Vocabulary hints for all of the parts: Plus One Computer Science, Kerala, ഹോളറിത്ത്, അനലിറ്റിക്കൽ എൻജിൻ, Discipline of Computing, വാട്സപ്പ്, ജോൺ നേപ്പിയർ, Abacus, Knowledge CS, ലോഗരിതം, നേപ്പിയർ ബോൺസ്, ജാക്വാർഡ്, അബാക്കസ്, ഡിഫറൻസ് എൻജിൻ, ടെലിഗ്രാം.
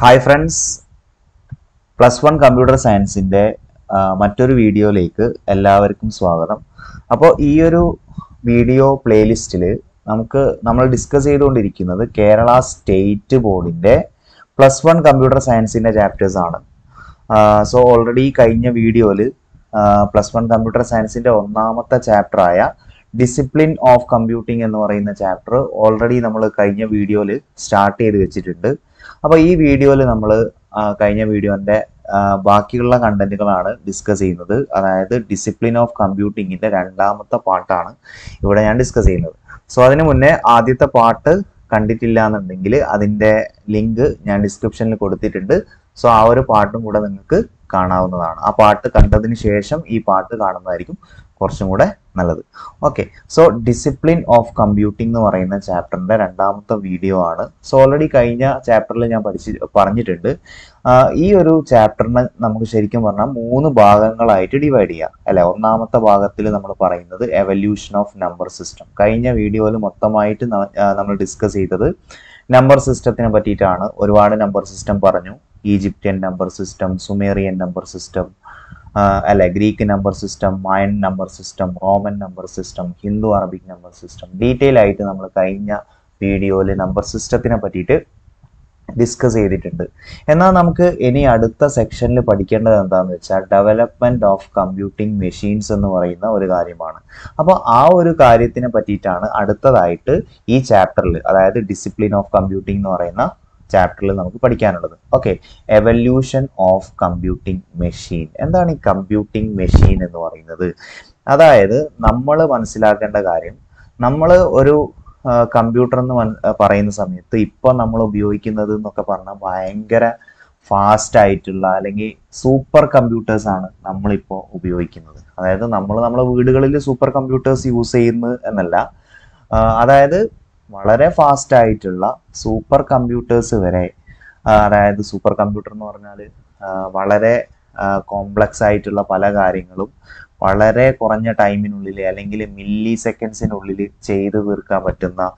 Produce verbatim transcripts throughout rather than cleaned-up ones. Hi friends, plus one computer സയൻസിൻ്റെ മറ്റൊരു വീഡിയോയിലേക്ക് എല്ലാവർക്കും സ്വാഗതം. അപ്പോൾ ഈ ഒരു വീഡിയോ പ്ലേലിസ്റ്റിൽ നമുക്ക് നമ്മൾ ഡിസ്കസ് ചെയ്തുകൊണ്ടിരിക്കുന്നത് കേരള സ്റ്റേറ്റ് ബോർഡിൻ്റെ പ്ലസ് വൺ കമ്പ്യൂട്ടർ സയൻസിൻ്റെ ചാപ്റ്റേഴ്സാണ്. സോ ഓൾറെഡി കഴിഞ്ഞ വീഡിയോയിൽ പ്ലസ് വൺ കമ്പ്യൂട്ടർ സയൻസിൻ്റെ ഒന്നാമത്തെ ചാപ്റ്ററായ ഡിസിപ്ലിൻ ഓഫ് കമ്പ്യൂട്ടിംഗ് എന്ന് പറയുന്ന ചാപ്റ്റർ ഓൾറെഡി നമ്മൾ കഴിഞ്ഞ വീഡിയോയിൽ സ്റ്റാർട്ട് ചെയ്ത് വെച്ചിട്ടുണ്ട്. അപ്പോൾ ഈ വീഡിയോയിൽ നമ്മൾ കഴിഞ്ഞ വീഡിയോൻ്റെ ബാക്കിയുള്ള കണ്ടന്റുകളാണ് ഡിസ്കസ് ചെയ്യുന്നത്. അതായത് ഡിസിപ്ലിൻ ഓഫ് കമ്പ്യൂട്ടിങ്ങിൻ്റെ രണ്ടാമത്തെ പാർട്ടാണ് ഇവിടെ ഞാൻ ഡിസ്കസ് ചെയ്യുന്നത്. സോ അതിന് മുന്നേ ആദ്യത്തെ പാർട്ട് കണ്ടിട്ടില്ല എന്നുണ്ടെങ്കിൽ അതിൻ്റെ ലിങ്ക് ഞാൻ ഡിസ്ക്രിപ്ഷനിൽ കൊടുത്തിട്ടുണ്ട്. സോ ആ ഒരു പാർട്ടും കൂടെ നിങ്ങൾക്ക് കാണാവുന്നതാണ്. ആ പാർട്ട് കണ്ടതിന് ശേഷം ഈ പാർട്ട് കാണുന്നതായിരിക്കും കുറച്ചും കൂടെ നല്ലത്. Okay, so discipline of computing എന്ന് പറയുന്ന ചാപ്റ്ററിൻ്റെ രണ്ടാമത്തെ വീഡിയോ ആണ്. സോ ഓൾറെഡി കഴിഞ്ഞ ചാപ്റ്ററിൽ ഞാൻ പഠിച്ച് പറഞ്ഞിട്ടുണ്ട്. ഈ ഒരു ചാപ്റ്ററിനെ നമുക്ക് ശരിക്കും പറഞ്ഞാൽ മൂന്ന് ഭാഗങ്ങളായിട്ട് ഡിവൈഡ് ചെയ്യാം, അല്ലെ? ഒന്നാമത്തെ ഭാഗത്തിൽ നമ്മൾ പറയുന്നത് എവല്യൂഷൻ ഓഫ് നമ്പർ സിസ്റ്റം. കഴിഞ്ഞ വീഡിയോയിൽ മൊത്തമായിട്ട് നമ്മൾ ഡിസ്കസ് ചെയ്തത് നമ്പർ സിസ്റ്റത്തിനെ പറ്റിയിട്ടാണ്. ഒരുപാട് നമ്പർ സിസ്റ്റം പറഞ്ഞു. Egyptian number system, Sumerian number system, അല്ലെ Greek number system, Mayan number system, Roman number system, Hindu Arabic number system. Detail ആയിട്ട് നമ്മൾ കഴിഞ്ഞ വീഡിയോയിൽ നമ്പർ സിസ്റ്റത്തിനെ പറ്റിയിട്ട് ഡിസ്കസ് ചെയ്തിട്ടുണ്ട്. എന്നാൽ നമുക്ക് ഇനി അടുത്ത സെക്ഷനിൽ പഠിക്കേണ്ടത് എന്താണെന്ന് വെച്ചാൽ ഡെവലപ്മെൻറ്റ് ഓഫ് കമ്പ്യൂട്ടിംഗ് മെഷീൻസ് എന്ന് പറയുന്ന ഒരു കാര്യമാണ്. അപ്പോൾ ആ ഒരു കാര്യത്തിനെ പറ്റിയിട്ടാണ് അടുത്തതായിട്ട് ഈ ചാപ്റ്ററിൽ, അതായത് ഡിസിപ്ലിൻ ഓഫ് കമ്പ്യൂട്ടിംഗ് എന്ന് പറയുന്ന ചാപ്റ്ററിൽ നമുക്ക് പഠിക്കാനുള്ളത്. Okay, evolution of computing machine. എന്താണ് ഈ കമ്പ്യൂട്ടിംഗ് മെഷീൻ എന്ന് പറയുന്നത്? അതായത് നമ്മൾ മനസ്സിലാക്കേണ്ട കാര്യം, നമ്മൾ ഒരു കമ്പ്യൂട്ടർ എന്ന് പറയുന്ന സമയത്ത് ഇപ്പം നമ്മൾ ഉപയോഗിക്കുന്നത് എന്നൊക്കെ പറഞ്ഞാൽ ഭയങ്കര ഫാസ്റ്റ് ആയിട്ടുള്ള അല്ലെങ്കിൽ സൂപ്പർ കമ്പ്യൂട്ടേഴ്സാണ് നമ്മളിപ്പോൾ ഉപയോഗിക്കുന്നത്. അതായത് നമ്മൾ നമ്മളെ വീടുകളിൽ സൂപ്പർ കമ്പ്യൂട്ടേഴ്സ് യൂസ് ചെയ്യുന്നത് എന്നല്ല, അതായത് വളരെ ഫാസ്റ്റ് ആയിട്ടുള്ള സൂപ്പർ കമ്പ്യൂട്ടേഴ്സ് വരെ, അതായത് സൂപ്പർ കമ്പ്യൂട്ടർ എന്ന് പറഞ്ഞാൽ വളരെ കോംപ്ലക്സ് ആയിട്ടുള്ള പല കാര്യങ്ങളും വളരെ കുറഞ്ഞ ടൈമിനുള്ളിൽ അല്ലെങ്കിൽ മില്ലി സെക്കൻഡ്സിനുള്ളിൽ ചെയ്ത് തീർക്കാൻ പറ്റുന്ന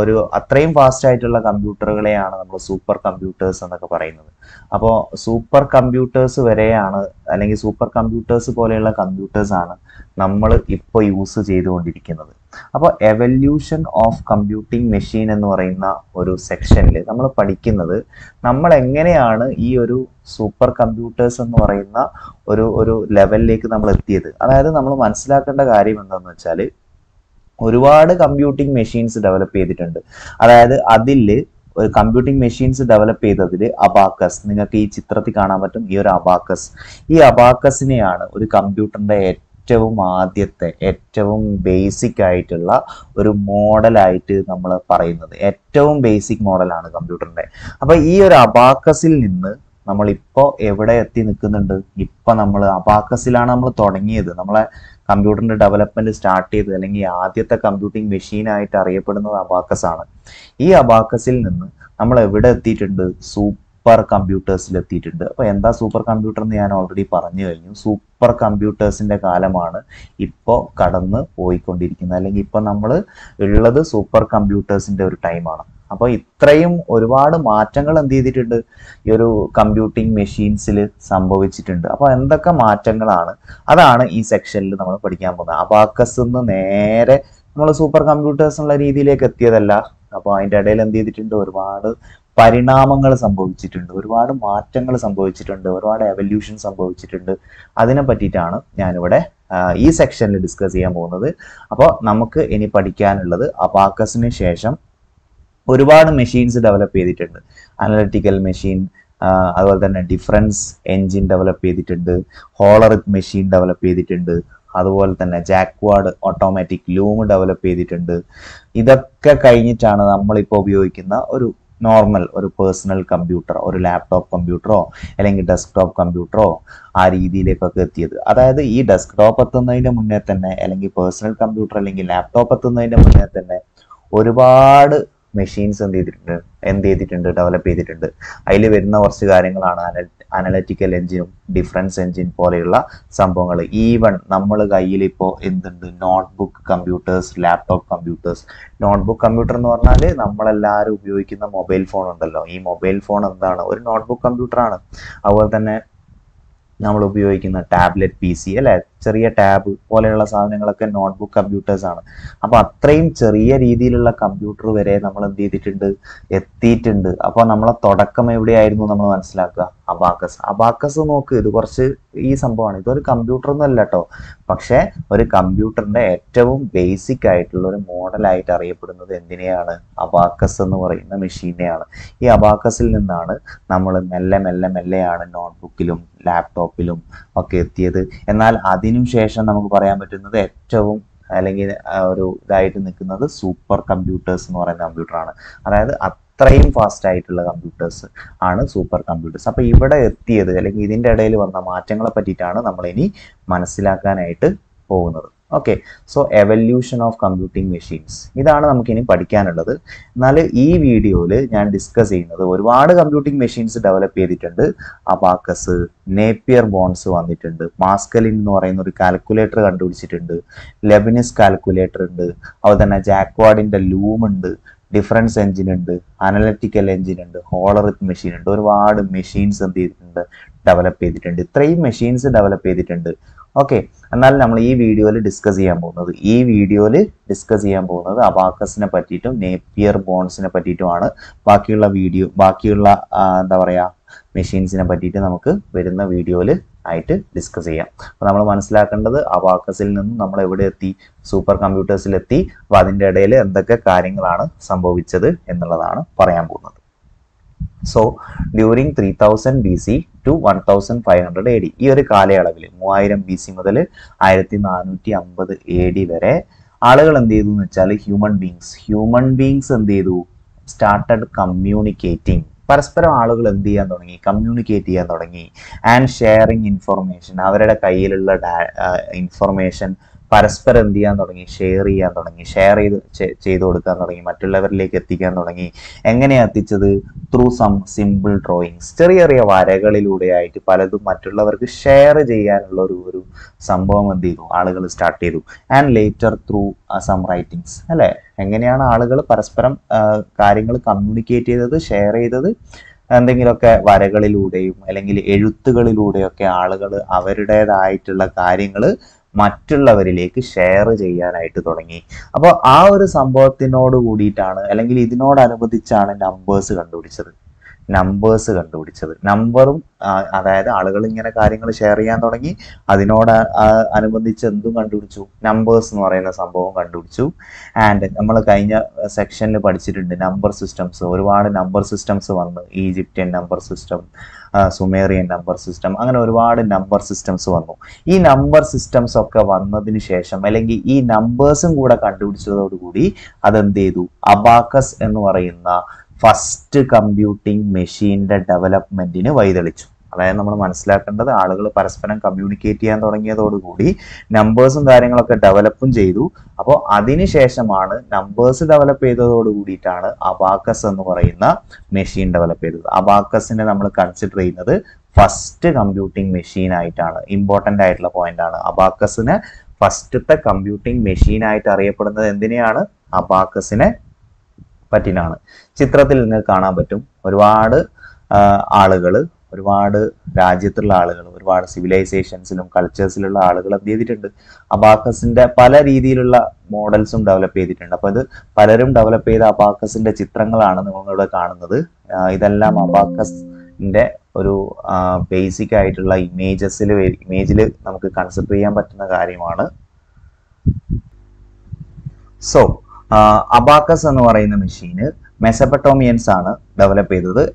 ഒരു അത്രയും ഫാസ്റ്റ് ആയിട്ടുള്ള കമ്പ്യൂട്ടറുകളെയാണ് നമ്മൾ സൂപ്പർ കമ്പ്യൂട്ടേഴ്സ് എന്നൊക്കെ പറയുന്നത്. അപ്പോൾ സൂപ്പർ കമ്പ്യൂട്ടേഴ്സ് വരെയാണ് അല്ലെങ്കിൽ സൂപ്പർ കമ്പ്യൂട്ടേഴ്സ് പോലെയുള്ള കമ്പ്യൂട്ടേഴ്സാണ് നമ്മൾ ഇപ്പോൾ യൂസ് ചെയ്തുകൊണ്ടിരിക്കുന്നത്. അപ്പോൾ എവല്യൂഷൻ ഓഫ് കമ്പ്യൂട്ടിംഗ് മെഷീൻ എന്ന് പറയുന്ന ഒരു സെക്ഷനിൽ നമ്മൾ പഠിക്കുന്നത് നമ്മൾ എങ്ങനെയാണ് ഈ ഒരു സൂപ്പർ കമ്പ്യൂട്ടേഴ്സ് എന്ന് പറയുന്ന ഒരു ഒരു ലെവലിലേക്ക് നമ്മൾ എത്തിയത്. അതായത് നമ്മൾ മനസ്സിലാക്കേണ്ട കാര്യം എന്താണെന്ന് വെച്ചാൽ ഒരുപാട് കമ്പ്യൂട്ടിംഗ് മെഷീൻസ് ഡെവലപ്പ് ചെയ്തിട്ടുണ്ട്. അതായത് അതിൽ ഒരു കമ്പ്യൂട്ടിംഗ് മെഷീൻസ് ഡെവലപ്പ് ചെയ്തതിൽ അബാക്കസ്, നിങ്ങൾക്ക് ഈ ചിത്രത്തിൽ കാണാൻ പറ്റും ഈ ഒരു അബാക്കസ്. ഈ അബാക്കസിനെയാണ് ഒരു കമ്പ്യൂട്ടറിൻ്റെ ഏറ്റവും ആദ്യത്തെ ഏറ്റവും ബേസിക് ആയിട്ടുള്ള ഒരു മോഡലായിട്ട് നമ്മൾ പറയുന്നത്. ഏറ്റവും ബേസിക് മോഡലാണ് കമ്പ്യൂട്ടറിൻ്റെ. അപ്പോൾ ഈ ഒരു അബാക്കസിൽ നിന്ന് നമ്മളിപ്പോൾ എവിടെ എത്തി നിൽക്കുന്നുണ്ട്? ഇപ്പം നമ്മൾ അബാക്കസിലാണ് നമ്മൾ തുടങ്ങിയത്. നമ്മളെ കമ്പ്യൂട്ടറിൻ്റെ ഡെവലപ്മെൻറ്റ് സ്റ്റാർട്ട് ചെയ്തത് അല്ലെങ്കിൽ ആദ്യത്തെ കമ്പ്യൂട്ടിംഗ് മെഷീനായിട്ട് അറിയപ്പെടുന്നത് അബാക്കസാണ്. ഈ അബാക്കസിൽ നിന്ന് നമ്മൾ എവിടെ എത്തിയിട്ടുണ്ട്? സൂപ്പർ സൂപ്പർ കമ്പ്യൂട്ടേഴ്സിൽ എത്തിയിട്ടുണ്ട്. അപ്പോൾ എന്താ സൂപ്പർ കമ്പ്യൂട്ടർ എന്ന് ഞാൻ ഓൾറെഡി പറഞ്ഞു കഴിഞ്ഞു. സൂപ്പർ കമ്പ്യൂട്ടേഴ്സിൻ്റെ കാലമാണ് ഇപ്പോൾ കടന്ന് പോയിക്കൊണ്ടിരിക്കുന്നത്, അല്ലെങ്കിൽ ഇപ്പോൾ നമ്മൾ ഉള്ളത് സൂപ്പർ കമ്പ്യൂട്ടേഴ്സിൻ്റെ ഒരു ടൈമാണ്. അപ്പോൾ ഇത്രയും ഒരുപാട് മാറ്റങ്ങൾ എന്ത് ചെയ്തിട്ടുണ്ട് ഈ ഒരു കമ്പ്യൂട്ടിംഗ് മെഷീൻസിൽ സംഭവിച്ചിട്ടുണ്ട്. അപ്പോൾ എന്തൊക്കെ മാറ്റങ്ങളാണ്, അതാണ് ഈ സെക്ഷനിൽ നമ്മൾ പഠിക്കാൻ പോകുന്നത്. അബാക്കസ് നിന്ന് നേരെ നമ്മൾ സൂപ്പർ കമ്പ്യൂട്ടേഴ്സ് എന്നുള്ള രീതിയിലേക്ക് എത്തിയതല്ല. അപ്പോൾ അതിൻ്റെ ഇടയിൽ എന്ത് ചെയ്തിട്ടുണ്ട്? ഒരുപാട് പരിണാമങ്ങൾ സംഭവിച്ചിട്ടുണ്ട്, ഒരുപാട് മാറ്റങ്ങൾ സംഭവിച്ചിട്ടുണ്ട്, ഒരുപാട് എവല്യൂഷൻ സംഭവിച്ചിട്ടുണ്ട്. അതിനെ പറ്റിയിട്ടാണ് ഞാനിവിടെ ഈ സെക്ഷനിൽ ഡിസ്കസ് ചെയ്യാൻ പോകുന്നത്. അപ്പോൾ നമുക്ക് ഇനി പഠിക്കാനുള്ളത് അബാക്കസിന് ശേഷം ഒരുപാട് മെഷീൻസ് ഡെവലപ്പ് ചെയ്തിട്ടുണ്ട്. അനലിറ്റിക്കൽ മെഷീൻ, അതുപോലെ തന്നെ ഡിഫറൻസ് എൻജിൻ ഡെവലപ്പ് ചെയ്തിട്ടുണ്ട്, ഹോളറിക് മെഷീൻ ഡെവലപ്പ് ചെയ്തിട്ടുണ്ട്, അതുപോലെ തന്നെ ജാക്വാർഡ് ഓട്ടോമാറ്റിക് ലൂം ഡെവലപ്പ് ചെയ്തിട്ടുണ്ട്. ഇതൊക്കെ കഴിഞ്ഞിട്ടാണ് നമ്മളിപ്പോൾ ഉപയോഗിക്കുന്ന ഒരു നോർമൽ ഒരു പേഴ്സണൽ കമ്പ്യൂട്ടർ, ഒരു ലാപ്ടോപ്പ് കമ്പ്യൂട്ടറോ അല്ലെങ്കിൽ ഡെസ്ക്ടോപ്പ് കമ്പ്യൂട്ടറോ ആ രീതിയിലേക്കൊക്കെ എത്തിയത്. അതായത് ഈ ഡെസ്ക്ടോപ്പ് എത്തുന്നതിൻ്റെ മുന്നേ തന്നെ അല്ലെങ്കിൽ പേഴ്സണൽ കമ്പ്യൂട്ടർ അല്ലെങ്കിൽ ലാപ്ടോപ്പ് എത്തുന്നതിൻ്റെ മുന്നേ തന്നെ ഒരുപാട് machines and the and they didn't develop it. I live in the analytical engine, difference engine, polilla, some even number gailipo in the notebook computers, laptop computers, notebook computer normally, number laru viewing in the mobile phone on the law, e mobile phone on the notebook computer. Our than a tablet P C, ചെറിയ tab പോലെയുള്ള സാധനങ്ങളൊക്കെ notebook computers ആണ്. അപ്പോൾ അത്രയും ചെറിയ രീതിയിലുള്ള computer വരെ നമ്മൾ എന്ത് ചെയ്തിട്ടുണ്ട്, എത്തിയിട്ടുണ്ട്. അപ്പോൾ നമ്മളെ തുടക്കം എവിടെയായിരുന്നു നമ്മൾ മനസ്സിലാക്കുക, അബാക്കസ്. അബാക്കസ് നോക്ക്, ഇത് കുറച്ച് ഈ സംഭവമാണ്, ഇതൊരു കമ്പ്യൂട്ടർ ഒന്നുമല്ല കേട്ടോ, പക്ഷേ ഒരു കമ്പ്യൂട്ടറിന്റെ ഏറ്റവും ബേസിക് ആയിട്ടുള്ള ഒരു മോഡലായിട്ട് അറിയപ്പെടുന്നത് എന്തിനെയാണ്, അബാക്കസ് എന്ന് പറയുന്ന മെഷീനെയാണ്. ഈ അബാക്കസിൽ നിന്നാണ് നമ്മൾ മെല്ലെ മെല്ലെ മെല്ലെയാണ് നോട്ട്ബുക്കിലും ലാപ്ടോപ്പിലും ഒക്കെ എത്തിയത്. എന്നാൽ അതിന് ശേഷം നമുക്ക് പറയാൻ പറ്റുന്നത് ഏറ്റവും അല്ലെങ്കിൽ ഒരു ഇതായിട്ട് നിൽക്കുന്നത് സൂപ്പർ കമ്പ്യൂട്ടേഴ്സ് എന്ന് പറയുന്ന കമ്പ്യൂട്ടറാണ്. അതായത് അത്രയും ഫാസ്റ്റ് ആയിട്ടുള്ള കമ്പ്യൂട്ടേഴ്സ് ആണ് സൂപ്പർ കമ്പ്യൂട്ടേഴ്സ്. അപ്പോൾ ഇവിടെ എത്തിയത് അല്ലെങ്കിൽ ഇതിൻ്റെ ഇടയിൽ വന്ന മാറ്റങ്ങളെ പറ്റിയിട്ടാണ് നമ്മൾ ഇനി മനസ്സിലാക്കാനായിട്ട് പോകുന്നത്. Okay, so evolution of computing machines ഇതാണ് നമുക്കിനി പഠിക്കാനുള്ളത്. എന്നാൽ ഈ വീഡിയോയിൽ ഞാൻ ഡിസ്കസ് ചെയ്യുന്നത് ഒരുപാട് കമ്പ്യൂട്ടിംഗ് മെഷീൻസ് ഡെവലപ്പ് ചെയ്തിട്ടുണ്ട്. അബാക്കസ്, നേപ്പിയർ ബോൺസ് വന്നിട്ടുണ്ട്, മാസ്കലിൻ എന്ന് പറയുന്ന ഒരു കാൽക്കുലേറ്റർ കണ്ടുപിടിച്ചിട്ടുണ്ട്, ലെബിനിസ് കാൽക്കുലേറ്റർ ഉണ്ട്, അതുപോലെ തന്നെ ജാക്വാർഡിൻ്റെ ലൂം ഉണ്ട്, ഡിഫറൻസ് എഞ്ചിൻ ഉണ്ട്, അനലറ്റിക്കൽ എഞ്ചിൻ ഉണ്ട്, ഹോളറിത്ത് മെഷീൻ ഉണ്ട്. ഒരുപാട് മെഷീൻസ് എന്ത് ചെയ്തിട്ടുണ്ട്, ഡെവലപ്പ് ചെയ്തിട്ടുണ്ട്. ഇത്രയും മെഷീൻസ് ഡെവലപ്പ് ചെയ്തിട്ടുണ്ട്. ഓക്കെ, എന്നാൽ നമ്മൾ ഈ വീഡിയോയിൽ ഡിസ്കസ് ചെയ്യാൻ പോകുന്നത് ഈ വീഡിയോയിൽ ഡിസ്കസ് ചെയ്യാൻ പോകുന്നത് അബാക്കസിനെ പറ്റിയിട്ടും നേപ്പിയർ ബോൺസിനെ പറ്റിയിട്ടുമാണ്. ബാക്കിയുള്ള വീഡിയോ ബാക്കിയുള്ള എന്താ പറയുക മെഷീൻസിനെ പറ്റിയിട്ട് നമുക്ക് വരുന്ന വീഡിയോയിൽ ആയിട്ട് ഡിസ്കസ് ചെയ്യാം. അപ്പോൾ നമ്മൾ മനസ്സിലാക്കേണ്ടത് അബാക്കസിൽ നിന്നും നമ്മൾ എവിടെ എത്തി, സൂപ്പർ കമ്പ്യൂട്ടേഴ്സിലെത്തി. അപ്പോൾ അതിൻ്റെ ഇടയിൽ എന്തൊക്കെ കാര്യങ്ങളാണ് സംഭവിച്ചത് എന്നുള്ളതാണ് പറയാൻ പോകുന്നത്. So during three thousand B C to one thousand five hundred A D, ഈ ഒരു കാലയളവിൽ മൂവായിരം ബി സി മുതൽ ആയിരത്തി നാനൂറ്റി അമ്പത് എ ഡി വരെ ആളുകൾ എന്ത് ചെയ്തു എന്ന് വെച്ചാൽ ഹ്യൂമൻ ബീങ്സ് ഹ്യൂമൻ ബീങ്സ് എന്ത് ചെയ്തു, സ്റ്റാർട്ടഡ് കമ്മ്യൂണിക്കേറ്റിംഗ്. പരസ്പരം ആളുകൾ എന്ത് ചെയ്യാൻ തുടങ്ങി, കമ്മ്യൂണിക്കേറ്റ് ചെയ്യാൻ തുടങ്ങി. ആൻഡ് ഷെയറിങ് ഇൻഫോർമേഷൻ, അവരുടെ കയ്യിലുള്ള ഇൻഫോർമേഷൻ പരസ്പരം എന്ത് ചെയ്യാൻ തുടങ്ങി, ഷെയർ ചെയ്യാൻ തുടങ്ങി, ഷെയർ ചെയ്ത് ചെയ്തു കൊടുക്കാൻ തുടങ്ങി, മറ്റുള്ളവരിലേക്ക് എത്തിക്കാൻ തുടങ്ങി. എങ്ങനെയാണ് എത്തിച്ചത്, ത്രൂ സം സിമ്പിൾ ഡ്രോയിങ്സ്, ചെറിയ ചെറിയ വരകളിലൂടെ ആയിട്ട് പലതും മറ്റുള്ളവർക്ക് ഷെയർ ചെയ്യാനുള്ള ഒരു ഒരു സംഭവം എന്ത് ചെയ്തു, ആളുകൾ സ്റ്റാർട്ട് ചെയ്തു. And later through some writings, അല്ലേ? എങ്ങനെയാണ് ആളുകൾ പരസ്പരം കാര്യങ്ങൾ കമ്മ്യൂണിക്കേറ്റ് ചെയ്തത്, ഷെയർ ചെയ്തത്? എന്തെങ്കിലുമൊക്കെ വരകളിലൂടെയും അല്ലെങ്കിൽ എഴുത്തുകളിലൂടെയൊക്കെ ആളുകൾ അവരുടേതായിട്ടുള്ള കാര്യങ്ങൾ മറ്റുള്ളവരിലേക്ക് ഷെയർ ചെയ്യാനായിട്ട് തുടങ്ങി. അപ്പോൾ ആ ഒരു സംഭവത്തിനോട് കൂടിയിട്ടാണ് അല്ലെങ്കിൽ ഇതിനോടനുബന്ധിച്ചാണ് നമ്പേഴ്സ് കണ്ടുപിടിച്ചത് നമ്പേഴ്സ് കണ്ടുപിടിച്ചത് നമ്പറും അതായത് ആളുകൾ ഇങ്ങനെ കാര്യങ്ങൾ ഷെയർ ചെയ്യാൻ തുടങ്ങി, അതിനോട് അനുബന്ധിച്ച് എന്തും കണ്ടുപിടിച്ചു, നമ്പേഴ്സ് എന്ന് പറയുന്ന സംഭവം കണ്ടുപിടിച്ചു. ആൻഡ് നമ്മൾ കഴിഞ്ഞ സെക്ഷനിൽ പഠിച്ചിട്ടുണ്ട് നമ്പർ സിസ്റ്റംസ്. ഒരുപാട് നമ്പർ സിസ്റ്റംസ് വന്നു. Egyptian number system, Sumerian number system, അങ്ങനെ ഒരുപാട് നമ്പർ സിസ്റ്റംസ് വന്നു. ഈ നമ്പർ സിസ്റ്റംസ് ഒക്കെ വന്നതിന് ശേഷം അല്ലെങ്കിൽ ഈ നമ്പേഴ്സും കൂടെ കണ്ടുപിടിച്ചതോടുകൂടി അതെന്ത് ചെയ്തു, അബാക്കസ് എന്ന് പറയുന്ന ഫസ്റ്റ് കമ്പ്യൂട്ടിംഗ് മെഷീൻ്റെ ഡെവലപ്മെൻറ്റിന് വഴിതെളിച്ചു. അതായത് നമ്മൾ മനസ്സിലാക്കേണ്ടത് ആളുകൾ പരസ്പരം കമ്മ്യൂണിക്കേറ്റ് ചെയ്യാൻ തുടങ്ങിയതോടുകൂടി നമ്പേഴ്സും കാര്യങ്ങളൊക്കെ ഡെവലപ്പും ചെയ്തു. അപ്പോൾ അതിനുശേഷമാണ് നമ്പേഴ്സ് ഡെവലപ്പ് ചെയ്തതോട് കൂടിയിട്ടാണ് അബാക്കസ് എന്ന് പറയുന്ന മെഷീൻ ഡെവലപ്പ് ചെയ്തത്. അബാക്കസിനെ നമ്മൾ കൺസിഡർ ചെയ്യുന്നത് ഫസ്റ്റ് കമ്പ്യൂട്ടിംഗ് മെഷീൻ ആയിട്ടാണ്. ഇമ്പോർട്ടൻ്റ് ആയിട്ടുള്ള പോയിന്റാണ്. അബാക്കസിനെ ഫസ്റ്റത്തെ കമ്പ്യൂട്ടിംഗ് മെഷീനായിട്ട് അറിയപ്പെടുന്നത് എന്തിനെയാണ്, അബാക്കസിനെ പറ്റിനാണ്. ചിത്രത്തിൽ നിങ്ങൾക്ക് കാണാൻ പറ്റും ഒരുപാട് ആളുകൾ, ഒരുപാട് രാജ്യത്തുള്ള ആളുകൾ, ഒരുപാട് സിവിലൈസേഷൻസിലും കൾച്ചേഴ്സിലുള്ള ആളുകൾ എന്ത് ചെയ്തിട്ടുണ്ട്, അബാക്കസിൻ്റെ പല രീതിയിലുള്ള മോഡൽസും ഡെവലപ്പ് ചെയ്തിട്ടുണ്ട്. അപ്പോൾ ഇത് പലരും ഡെവലപ്പ് ചെയ്ത അബാക്കസിൻ്റെ ചിത്രങ്ങളാണ് നിങ്ങളിവിടെ കാണുന്നത്. ഇതെല്ലാം അബാക്കസിൻ്റെ ഒരു ബേസിക് ആയിട്ടുള്ള ഇമേജസിൽ ഇമേജിൽ നമുക്ക് കൺസിഡർ ചെയ്യാൻ പറ്റുന്ന കാര്യമാണ്. സോ അബാക്കസ് എന്ന് പറയുന്ന മെഷീന് മെസപ്പട്ടോമിയൻസ് ആണ് develop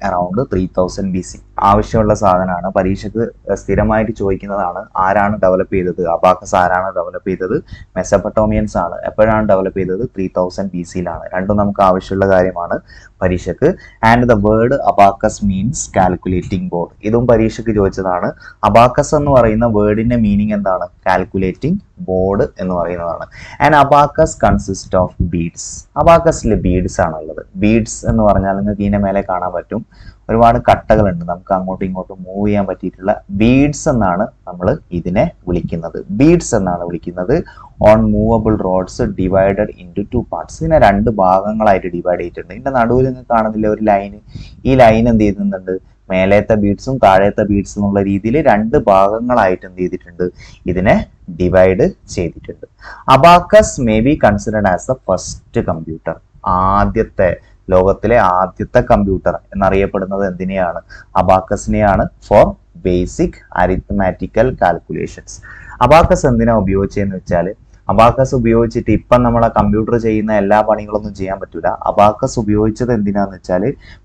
around three thousand B C. ആവശ്യമുള്ള സാധനമാണ് പരീക്ഷയ്ക്ക് സ്ഥിരമായിട്ട് ചോദിക്കുന്നതാണ് ആരാണ് ഡെവലപ്പ് ചെയ്തത് അബാക്കസ് ആരാണ് ഡെവലപ്പ് ചെയ്തത് മെസോപ്പൊട്ടേമിയൻസ് ആണ് എപ്പോഴാണ് ഡെവലപ്പ് ചെയ്തത് three thousand B C ലാണ് രണ്ടും നമുക്ക് ആവശ്യമുള്ള കാര്യമാണ് പരീക്ഷയ്ക്ക് and the word abacus means calculating board ഇതും പരീക്ഷയ്ക്ക് ചോദിച്ചതാണ് അബാക്കസ് എന്ന് പറയുന്ന വേർഡിന്റെ മീനിംഗ് എന്താണ് calculating board എന്ന് പറയുന്നതാണ് and abacus consists of beads അബാക്കസിലെ ബീഡ്സ് ആണുള്ളത് ബീഡ്സ് എന്ന് പറഞ്ഞാൽ നിങ്ങൾക്ക് ഇതിനെ മേലെ കാണാൻ പറ്റും ഒരുപാട് കട്ടകൾ ഉണ്ട് നമുക്ക് അങ്ങോട്ടും ഇങ്ങോട്ടും മൂവ് ചെയ്യാൻ പറ്റിയിട്ടുള്ള ബീഡ്സ് എന്നാണ് നമ്മൾ ഇതിനെ വിളിക്കുന്നത് ബീഡ്സ് എന്നാണ് വിളിക്കുന്നത് on movable rods divided into two parts ഇതിനെ രണ്ട് ഭാഗങ്ങളായിട്ട് ഡിവൈഡ് ചെയ്തിട്ടുണ്ട് ഇതിന്റെ നടുവിൽ നിങ്ങൾക്ക് കാണുന്നില്ല ഒരു ലൈൻ ഈ ലൈൻ എന്ത് ചെയ്യുന്നുണ്ട് മേലത്തെ ബീഡ്സും താഴത്തെ ബീഡ്സും എന്നുള്ള രീതിയിൽ രണ്ട് ഭാഗങ്ങളായിട്ട് എന്ത് ചെയ്തിട്ടുണ്ട് ഇതിനെ ഡിവൈഡ് ചെയ്തിട്ടുണ്ട് അബാക്കസ് may be considered as the first computer ആദ്യത്തെ ലോകത്തിലെ ആദ്യത്തെ കമ്പ്യൂട്ടർ എന്നറിയപ്പെടുന്നത് എന്തിനെയാണ് അബാക്കസിനെയാണ് for basic arithmetical calculations അബാക്കസ് എന്തിനാ ഉപയോഗിച്ചതെന്ന് വെച്ചാൽ അബാക്കസ് ഉപയോഗിച്ചിട്ട് ഇപ്പം നമ്മളെ കമ്പ്യൂട്ടർ ചെയ്യുന്ന എല്ലാ പണികളൊന്നും ചെയ്യാൻ പറ്റില്ല അബാക്കസ് ഉപയോഗിച്ചത് എന്തിനാന്ന് വെച്ചാൽ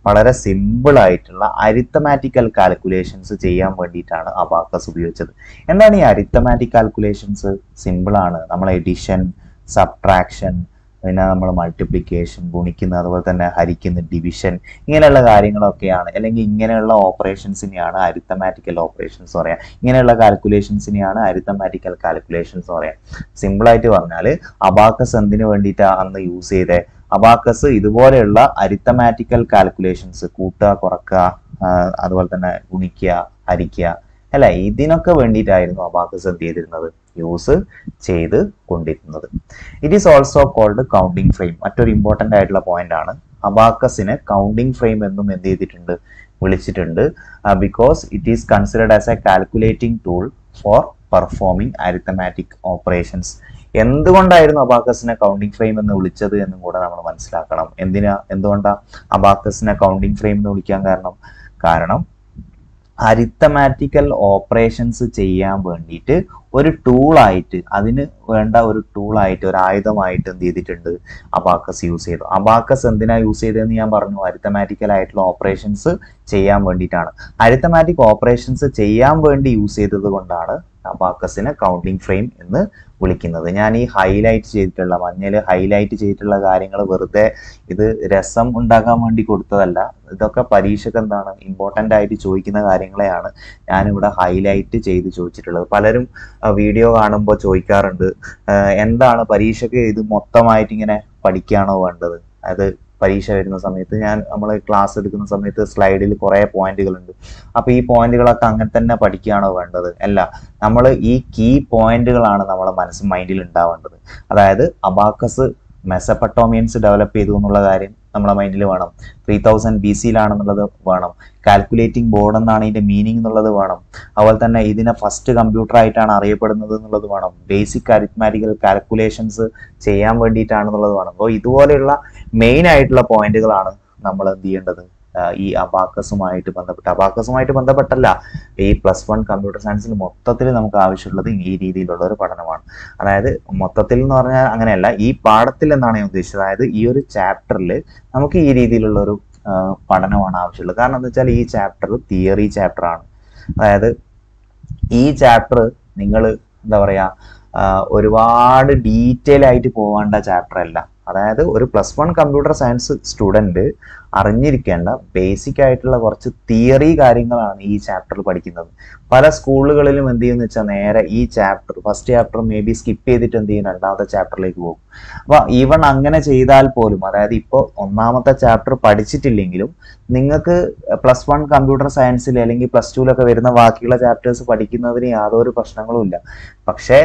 വളരെ സിമ്പിൾ ആയിട്ടുള്ള അരിത്തമാറ്റിക്കൽ കാൽക്കുലേഷൻസ് ചെയ്യാൻ വേണ്ടിയിട്ടാണ് അബാക്കസ് ഉപയോഗിച്ചത് എന്താണ് ഈ അരിത്തമാറ്റിക് കാൽക്കുലേഷൻസ് സിമ്പിളാണ് നമ്മൾ എഡിഷൻ സബ്ട്രാക്ഷൻ പിന്നെ നമ്മൾ മൾട്ടിപ്ലിക്കേഷൻ ഗുണിക്കുന്നത് അതുപോലെ തന്നെ ഹരിക്കുന്ന ഡിവിഷൻ ഇങ്ങനെയുള്ള കാര്യങ്ങളൊക്കെയാണ് അല്ലെങ്കിൽ ഇങ്ങനെയുള്ള ഓപ്പറേഷൻസിനെയാണ് അരിത്തമാറ്റിക്കൽ ഓപ്പറേഷൻസ് പറയാം ഇങ്ങനെയുള്ള കാൽക്കുലേഷൻസിനെയാണ് അരിത്തമാറ്റിക്കൽ കാൽക്കുലേഷൻസ് പറയാം സിമ്പിളായിട്ട് പറഞ്ഞാൽ അബാക്കസ് എന്തിനു വേണ്ടിയിട്ടാണ് അന്ന് യൂസ് ചെയ്തേ അബാക്കസ് ഇതുപോലെയുള്ള അരിത്തമാറ്റിക്കൽ കാൽക്കുലേഷൻസ് കൂട്ടുക കുറക്കുക അതുപോലെ തന്നെ ഗുണിക്കുക ഹരിക്കുക അല്ല ഇതിനൊക്കെ വേണ്ടിയിട്ടായിരുന്നു അബാക്കസ് എന്ത് ചെയ്തിരുന്നത് യൂസ് ചെയ്ത് കൊണ്ടിരുന്നത് it is also called counting frame മറ്റൊരു ഇമ്പോർട്ടൻ്റ് ആയിട്ടുള്ള പോയിന്റ് ആണ് അബാക്കസിനെ കൗണ്ടിങ് ഫ്രെയിം എന്നും എന്ത് ചെയ്തിട്ടുണ്ട് വിളിച്ചിട്ടുണ്ട് because it is considered as a calculating tool for performing arithmetic operations എന്തുകൊണ്ടായിരുന്നു അബാക്കസിനെ കൗണ്ടിങ് ഫ്രെയിം എന്ന് വിളിച്ചത് എന്നും കൂടെ നമ്മൾ മനസ്സിലാക്കണം എന്തിനാ എന്തുകൊണ്ടാണ് അബാക്കസിനെ കൗണ്ടിങ് ഫ്രെയിം എന്ന് വിളിക്കാൻ കാരണം കാരണം അരിത്തമാറ്റിക്കൽ ഓപ്പറേഷൻസ് ചെയ്യാൻ വേണ്ടിയിട്ട് ഒരു ടൂളായിട്ട് അതിന് വേണ്ട ഒരു ടൂളായിട്ട് ഒരു ആയുധമായിട്ട് എന്ത് ചെയ്തിട്ടുണ്ട് അബാക്കസ് യൂസ് ചെയ്തു അബാക്കസ് എന്തിനാ യൂസ് ചെയ്തതെന്ന് ഞാൻ പറഞ്ഞു അരിത്തമാറ്റിക്കൽ ആയിട്ടുള്ള ഓപ്പറേഷൻസ് ചെയ്യാൻ വേണ്ടിയിട്ടാണ് അരിത്തമാറ്റിക് ഓപ്പറേഷൻസ് ചെയ്യാൻ വേണ്ടി യൂസ് ചെയ്തത് കൊണ്ടാണ് അബാക്കസിനെ കൗണ്ടിങ് ഫ്രെയിം എന്ന് വിളിക്കുന്നത് ഞാൻ ഈ ഹൈലൈറ്റ് ചെയ്തിട്ടുള്ള മഞ്ഞയിൽ ഹൈലൈറ്റ് ചെയ്തിട്ടുള്ള കാര്യങ്ങൾ വെറുതെ ഇത് രസം ഉണ്ടാക്കാൻ വേണ്ടി കൊടുത്തതല്ല ഇതൊക്കെ പരീക്ഷയ്ക്ക് എന്താണ് ഇമ്പോർട്ടൻ്റ് ആയിട്ട് ചോദിക്കുന്ന കാര്യങ്ങളെയാണ് ഞാനിവിടെ ഹൈലൈറ്റ് ചെയ്ത് ചോദിച്ചിട്ടുള്ളത് പലരും വീഡിയോ കാണുമ്പോൾ ചോദിക്കാറുണ്ട് എന്താണ് പരീക്ഷയ്ക്ക് ഇത് മൊത്തമായിട്ട് ഇങ്ങനെ പഠിക്കുകയാണോ വേണ്ടത് അത് പരീക്ഷ വരുന്ന സമയത്ത് ഞാൻ നമ്മൾ ക്ലാസ് എടുക്കുന്ന സമയത്ത് സ്ലൈഡിൽ കുറേ പോയിന്റുകളുണ്ട് അപ്പോൾ ഈ പോയിന്റുകളൊക്കെ അങ്ങനെ തന്നെ പഠിക്കുകയാണോ വേണ്ടത് അല്ല നമ്മൾ ഈ കീ പോയിന്റുകളാണ് നമ്മളെ മനസ്സ് മൈൻഡിൽ ഉണ്ടാവേണ്ടത് അതായത് അബാക്കസ് മെസപ്പൊട്ടേമിയൻസ് ഡെവലപ്പ് ചെയ്തു എന്നുള്ള കാര്യം നമ്മളെ മൈൻഡിൽ വേണം ത്രീ തൗസൻഡ് ബി സിയിലാണെന്നുള്ളത് വേണം കാൽക്കുലേറ്റിംഗ് ബോർഡ് എന്നാണ് ഇതിൻ്റെ മീനിങ് എന്നുള്ളത് വേണം അതുപോലെ തന്നെ ഇതിനെ ഫസ്റ്റ് കമ്പ്യൂട്ടർ ആയിട്ടാണ് അറിയപ്പെടുന്നത് എന്നുള്ളത് വേണം ബേസിക് അരിത്മാറ്റിക്കൽ കാൽക്കുലേഷൻസ് ചെയ്യാൻ വേണ്ടിയിട്ടാണെന്നുള്ളത് വേണം അപ്പോൾ ഇതുപോലെയുള്ള മെയിൻ ആയിട്ടുള്ള പോയിന്റുകളാണ് നമ്മൾ എന്ത് ചെയ്യേണ്ടത് ഈ അബാക്കസുമായിട്ട് ബന്ധപ്പെട്ട് അബാക്കസുമായിട്ട് ബന്ധപ്പെട്ടല്ല ഈ പ്ലസ് വൺ കമ്പ്യൂട്ടർ സയൻസിൽ മൊത്തത്തിൽ നമുക്ക് ആവശ്യമുള്ളത് ഈ രീതിയിലുള്ള ഒരു പഠനമാണ് അതായത് മൊത്തത്തിൽ എന്ന് പറഞ്ഞാൽ അങ്ങനെയല്ല ഈ പാഠത്തിൽ എന്നാണ് ഞാൻ ഉദ്ദേശിച്ചത് അതായത് ഈ ഒരു ചാപ്റ്ററിൽ നമുക്ക് ഈ രീതിയിലുള്ള ഒരു പഠനമാണ് ആവശ്യമുള്ളത് കാരണം എന്താ വെച്ചാൽ ഈ ചാപ്റ്റർ തിയറി ചാപ്റ്റർ ആണ് അതായത് ഈ ചാപ്റ്റർ നിങ്ങൾ എന്താ പറയുക ഒരുപാട് ഡീറ്റെയിൽ ആയിട്ട് പോകേണ്ട ചാപ്റ്റർ അല്ല അതായത് ഒരു plus one computer science student അറിഞ്ഞിരിക്കേണ്ട ബേസിക് ആയിട്ടുള്ള കുറച്ച് തിയറി കാര്യങ്ങളാണ് ഈ ചാപ്റ്ററിൽ പഠിക്കുന്നത് പല സ്കൂളുകളിലും എന്ത് ചെയ്യുമെന്ന് വെച്ചാൽ നേരെ ഈ chapter first chapter may be skip ചെയ്തിട്ട് എന്ത് ചെയ്യും രണ്ടാമത്തെ ചാപ്റ്ററിലേക്ക് പോകും അപ്പോൾ ഈവൺ അങ്ങനെ ചെയ്താൽ പോലും അതായത് ഇപ്പോൾ ഒന്നാമത്തെ ചാപ്റ്റർ പഠിച്ചിട്ടില്ലെങ്കിലും നിങ്ങൾക്ക് പ്ലസ് വൺ കമ്പ്യൂട്ടർ സയൻസിൽ അല്ലെങ്കിൽ പ്ലസ് ടുവിലൊക്കെ വരുന്ന ബാക്കിയുള്ള ചാപ്റ്റേഴ്സ് പഠിക്കുന്നതിന് യാതൊരു പ്രശ്നങ്ങളുമില്ല പക്ഷേ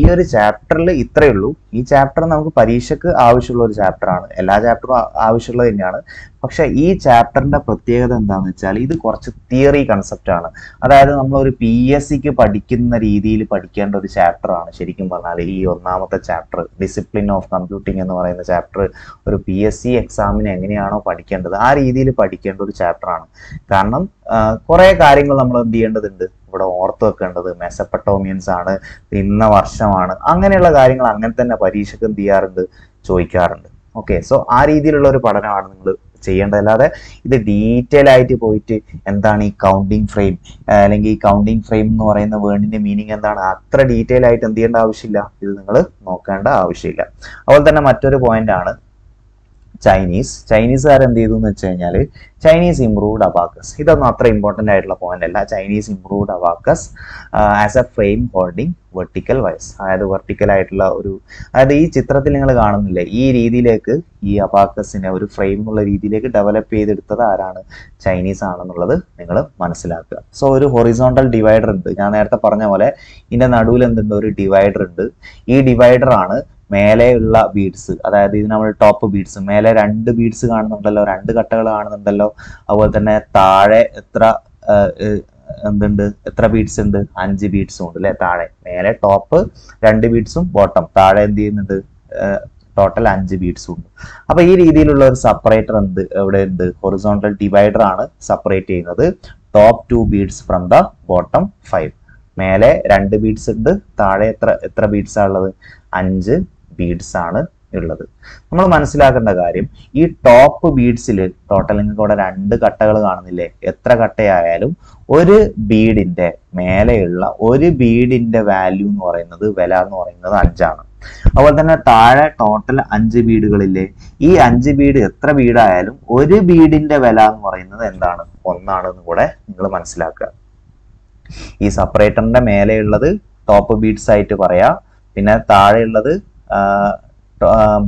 ഈ ഒരു ചാപ്റ്ററിൽ ഇത്രയേ ഉള്ളൂ ഈ ചാപ്റ്റർ നമുക്ക് പരീക്ഷയ്ക്ക് ആവശ്യമുള്ള ഒരു ചാപ്റ്ററാണ് എല്ലാ ചാപ്റ്ററും ആവശ്യമുള്ളത് തന്നെയാണ് പക്ഷേ ഈ ചാപ്റ്ററിൻ്റെ പ്രത്യേകത എന്താണെന്ന് വെച്ചാൽ ഇത് കുറച്ച് തിയറി കൺസെപ്റ്റാണ് അതായത് നമ്മളൊരു പി എസ് സിക്ക് പഠിക്കുന്ന രീതിയിൽ പഠിക്കേണ്ട ഒരു ചാപ്റ്ററാണ് ശരിക്കും പറഞ്ഞാൽ ഈ ഒന്നാമത്തെ ചാപ്റ്റർ ഡിസിപ്ലിൻ ഓഫ് കമ്പ്യൂട്ടിംഗ് എന്ന് പറയുന്ന ചാപ്റ്റർ ഒരു പി എസ് സി എക്സാമിന് എങ്ങനെയാണോ പഠിക്കേണ്ടത് ആ രീതിയിൽ പഠിക്കേണ്ട ഒരു ചാപ്റ്ററാണ് കാരണം കുറേ കാര്യങ്ങൾ നമ്മൾ എന്ത് ചെയ്യേണ്ടതുണ്ട് ഇവിടെ ഓർത്ത് വെക്കേണ്ടത് മെസപ്പൊട്ടേമിയൻസ് ആണ് ഇന്ന വർഷമാണ് അങ്ങനെയുള്ള കാര്യങ്ങൾ അങ്ങനെ തന്നെ പരീക്ഷയ്ക്ക് എന്ത് ചെയ്യാറുണ്ട് ചോദിക്കാറുണ്ട് ഓക്കെ സോ ആ രീതിയിലുള്ള ഒരു പഠനമാണ് നിങ്ങൾ ചെയ്യേണ്ടതല്ലാതെ ഇത് ഡീറ്റെയിൽ ആയിട്ട് പോയിട്ട് എന്താണ് ഈ കൗണ്ടിങ് ഫ്രെയിം അല്ലെങ്കിൽ ഈ കൗണ്ടിങ് ഫ്രെയിം എന്ന് പറയുന്ന വേർഡിന്റെ മീനിങ് എന്താണ് അത്ര ഡീറ്റെയിൽ ആയിട്ട് എന്ത് ചെയ്യേണ്ട ആവശ്യമില്ല, ഇത് നിങ്ങൾ നോക്കേണ്ട ആവശ്യമില്ല. അതുപോലെ തന്നെ മറ്റൊരു പോയിന്റ് ആണ് ചൈനീസ്. ചൈനീസുകാർ എന്ത് ചെയ്തു എന്ന് വെച്ച് കഴിഞ്ഞാൽ ചൈനീസ് ഇംപ്രൂവ്ഡ് അബാക്കസ്, ഇതൊന്നും അത്ര ഇമ്പോർട്ടൻ്റ് ആയിട്ടുള്ള പോയിന്റ് അല്ല. Chinese improved അബാക്കസ് as a frame holding vertical wise, അതായത് വെർട്ടിക്കൽ ആയിട്ടുള്ള ഒരു, അതായത് ഈ ചിത്രത്തിൽ നിങ്ങൾ കാണുന്നില്ലേ ഈ രീതിയിലേക്ക് ഈ അബാക്കസിനെ ഒരു ഫ്രെയിം എന്നുള്ള രീതിയിലേക്ക് ഡെവലപ്പ് ചെയ്തെടുത്തത് ആരാണ്, ചൈനീസ് ആണെന്നുള്ളത് നിങ്ങൾ മനസ്സിലാക്കുക. സോ ഒരു ഹൊറിസോണ്ടൽ ഡിവൈഡർ ഉണ്ട്, ഞാൻ നേരത്തെ പറഞ്ഞ പോലെ ഇതിൻ്റെ നടുവിൽ എന്തുണ്ട് ഒരു ഡിവൈഡർ ഉണ്ട്. ഈ ഡിവൈഡറാണ് മേലെയുള്ള ബീഡ്സ്, അതായത് ഇത് നമ്മൾ ടോപ്പ് ബീഡ്സ്, മേലെ രണ്ട് ബീഡ്സ് കാണുന്നുണ്ടല്ലോ, രണ്ട് കട്ടകൾ കാണുന്നുണ്ടല്ലോ. അതുപോലെ തന്നെ താഴെ എത്ര എന്തുണ്ട്, എത്ര ബീഡ്സ് ഉണ്ട്, അഞ്ച് ബീഡ്സും ഉണ്ട് അല്ലെ. താഴെ മേലെ ടോപ്പ് രണ്ട് ബീഡ്സും ബോട്ടം താഴെ എന്ത് ചെയ്യുന്നുണ്ട്, ടോട്ടൽ അഞ്ച് ബീഡ്സും ഉണ്ട്. അപ്പൊ ഈ രീതിയിലുള്ള ഒരു സെപ്പറേറ്റർ എന്ത് എവിടെ ഉണ്ട്, ഹൊറിസോണ്ടൽ ഡിവൈഡർ ആണ് സെപ്പറേറ്റ് ചെയ്യുന്നത് top two beads from the bottom five. മേലെ രണ്ട് ബീഡ്സ് ഉണ്ട്, താഴെ എത്ര എത്ര ബീഡ്സ് ആണുള്ളത്, അഞ്ച് ബീഡ്സ് ആണ് ഉള്ളത്. നമ്മൾ മനസ്സിലാക്കേണ്ട കാര്യം ഈ ടോപ്പ് ബീഡ്സിൽ ടോട്ടൽ നിങ്ങൾക്ക് ഇവിടെ രണ്ട് കട്ടകൾ കാണുന്നില്ലേ, എത്ര കട്ടയായാലും ഒരു ബീഡിന്റെ മേലെയുള്ള ഒരു ബീഡിന്റെ വാല്യൂ എന്ന് പറയുന്നത്, വില എന്ന് പറയുന്നത് അഞ്ചാണ്. അതുപോലെ തന്നെ താഴെ ടോട്ടൽ അഞ്ച് ബീഡുകളില്ലേ, ഈ അഞ്ച് ബീഡ് എത്ര ബീഡായാലും ഒരു ബീഡിന്റെ വില എന്ന് പറയുന്നത് എന്താണ്, ഒന്നാണെന്ന് കൂടെ നിങ്ങൾ മനസ്സിലാക്കുക. ഈ സെപ്പറേറ്ററിന്റെ മേലെയുള്ളത് ടോപ്പ് ബീഡ്സ് ആയിട്ട് പറയാ, പിന്നെ താഴെയുള്ളത്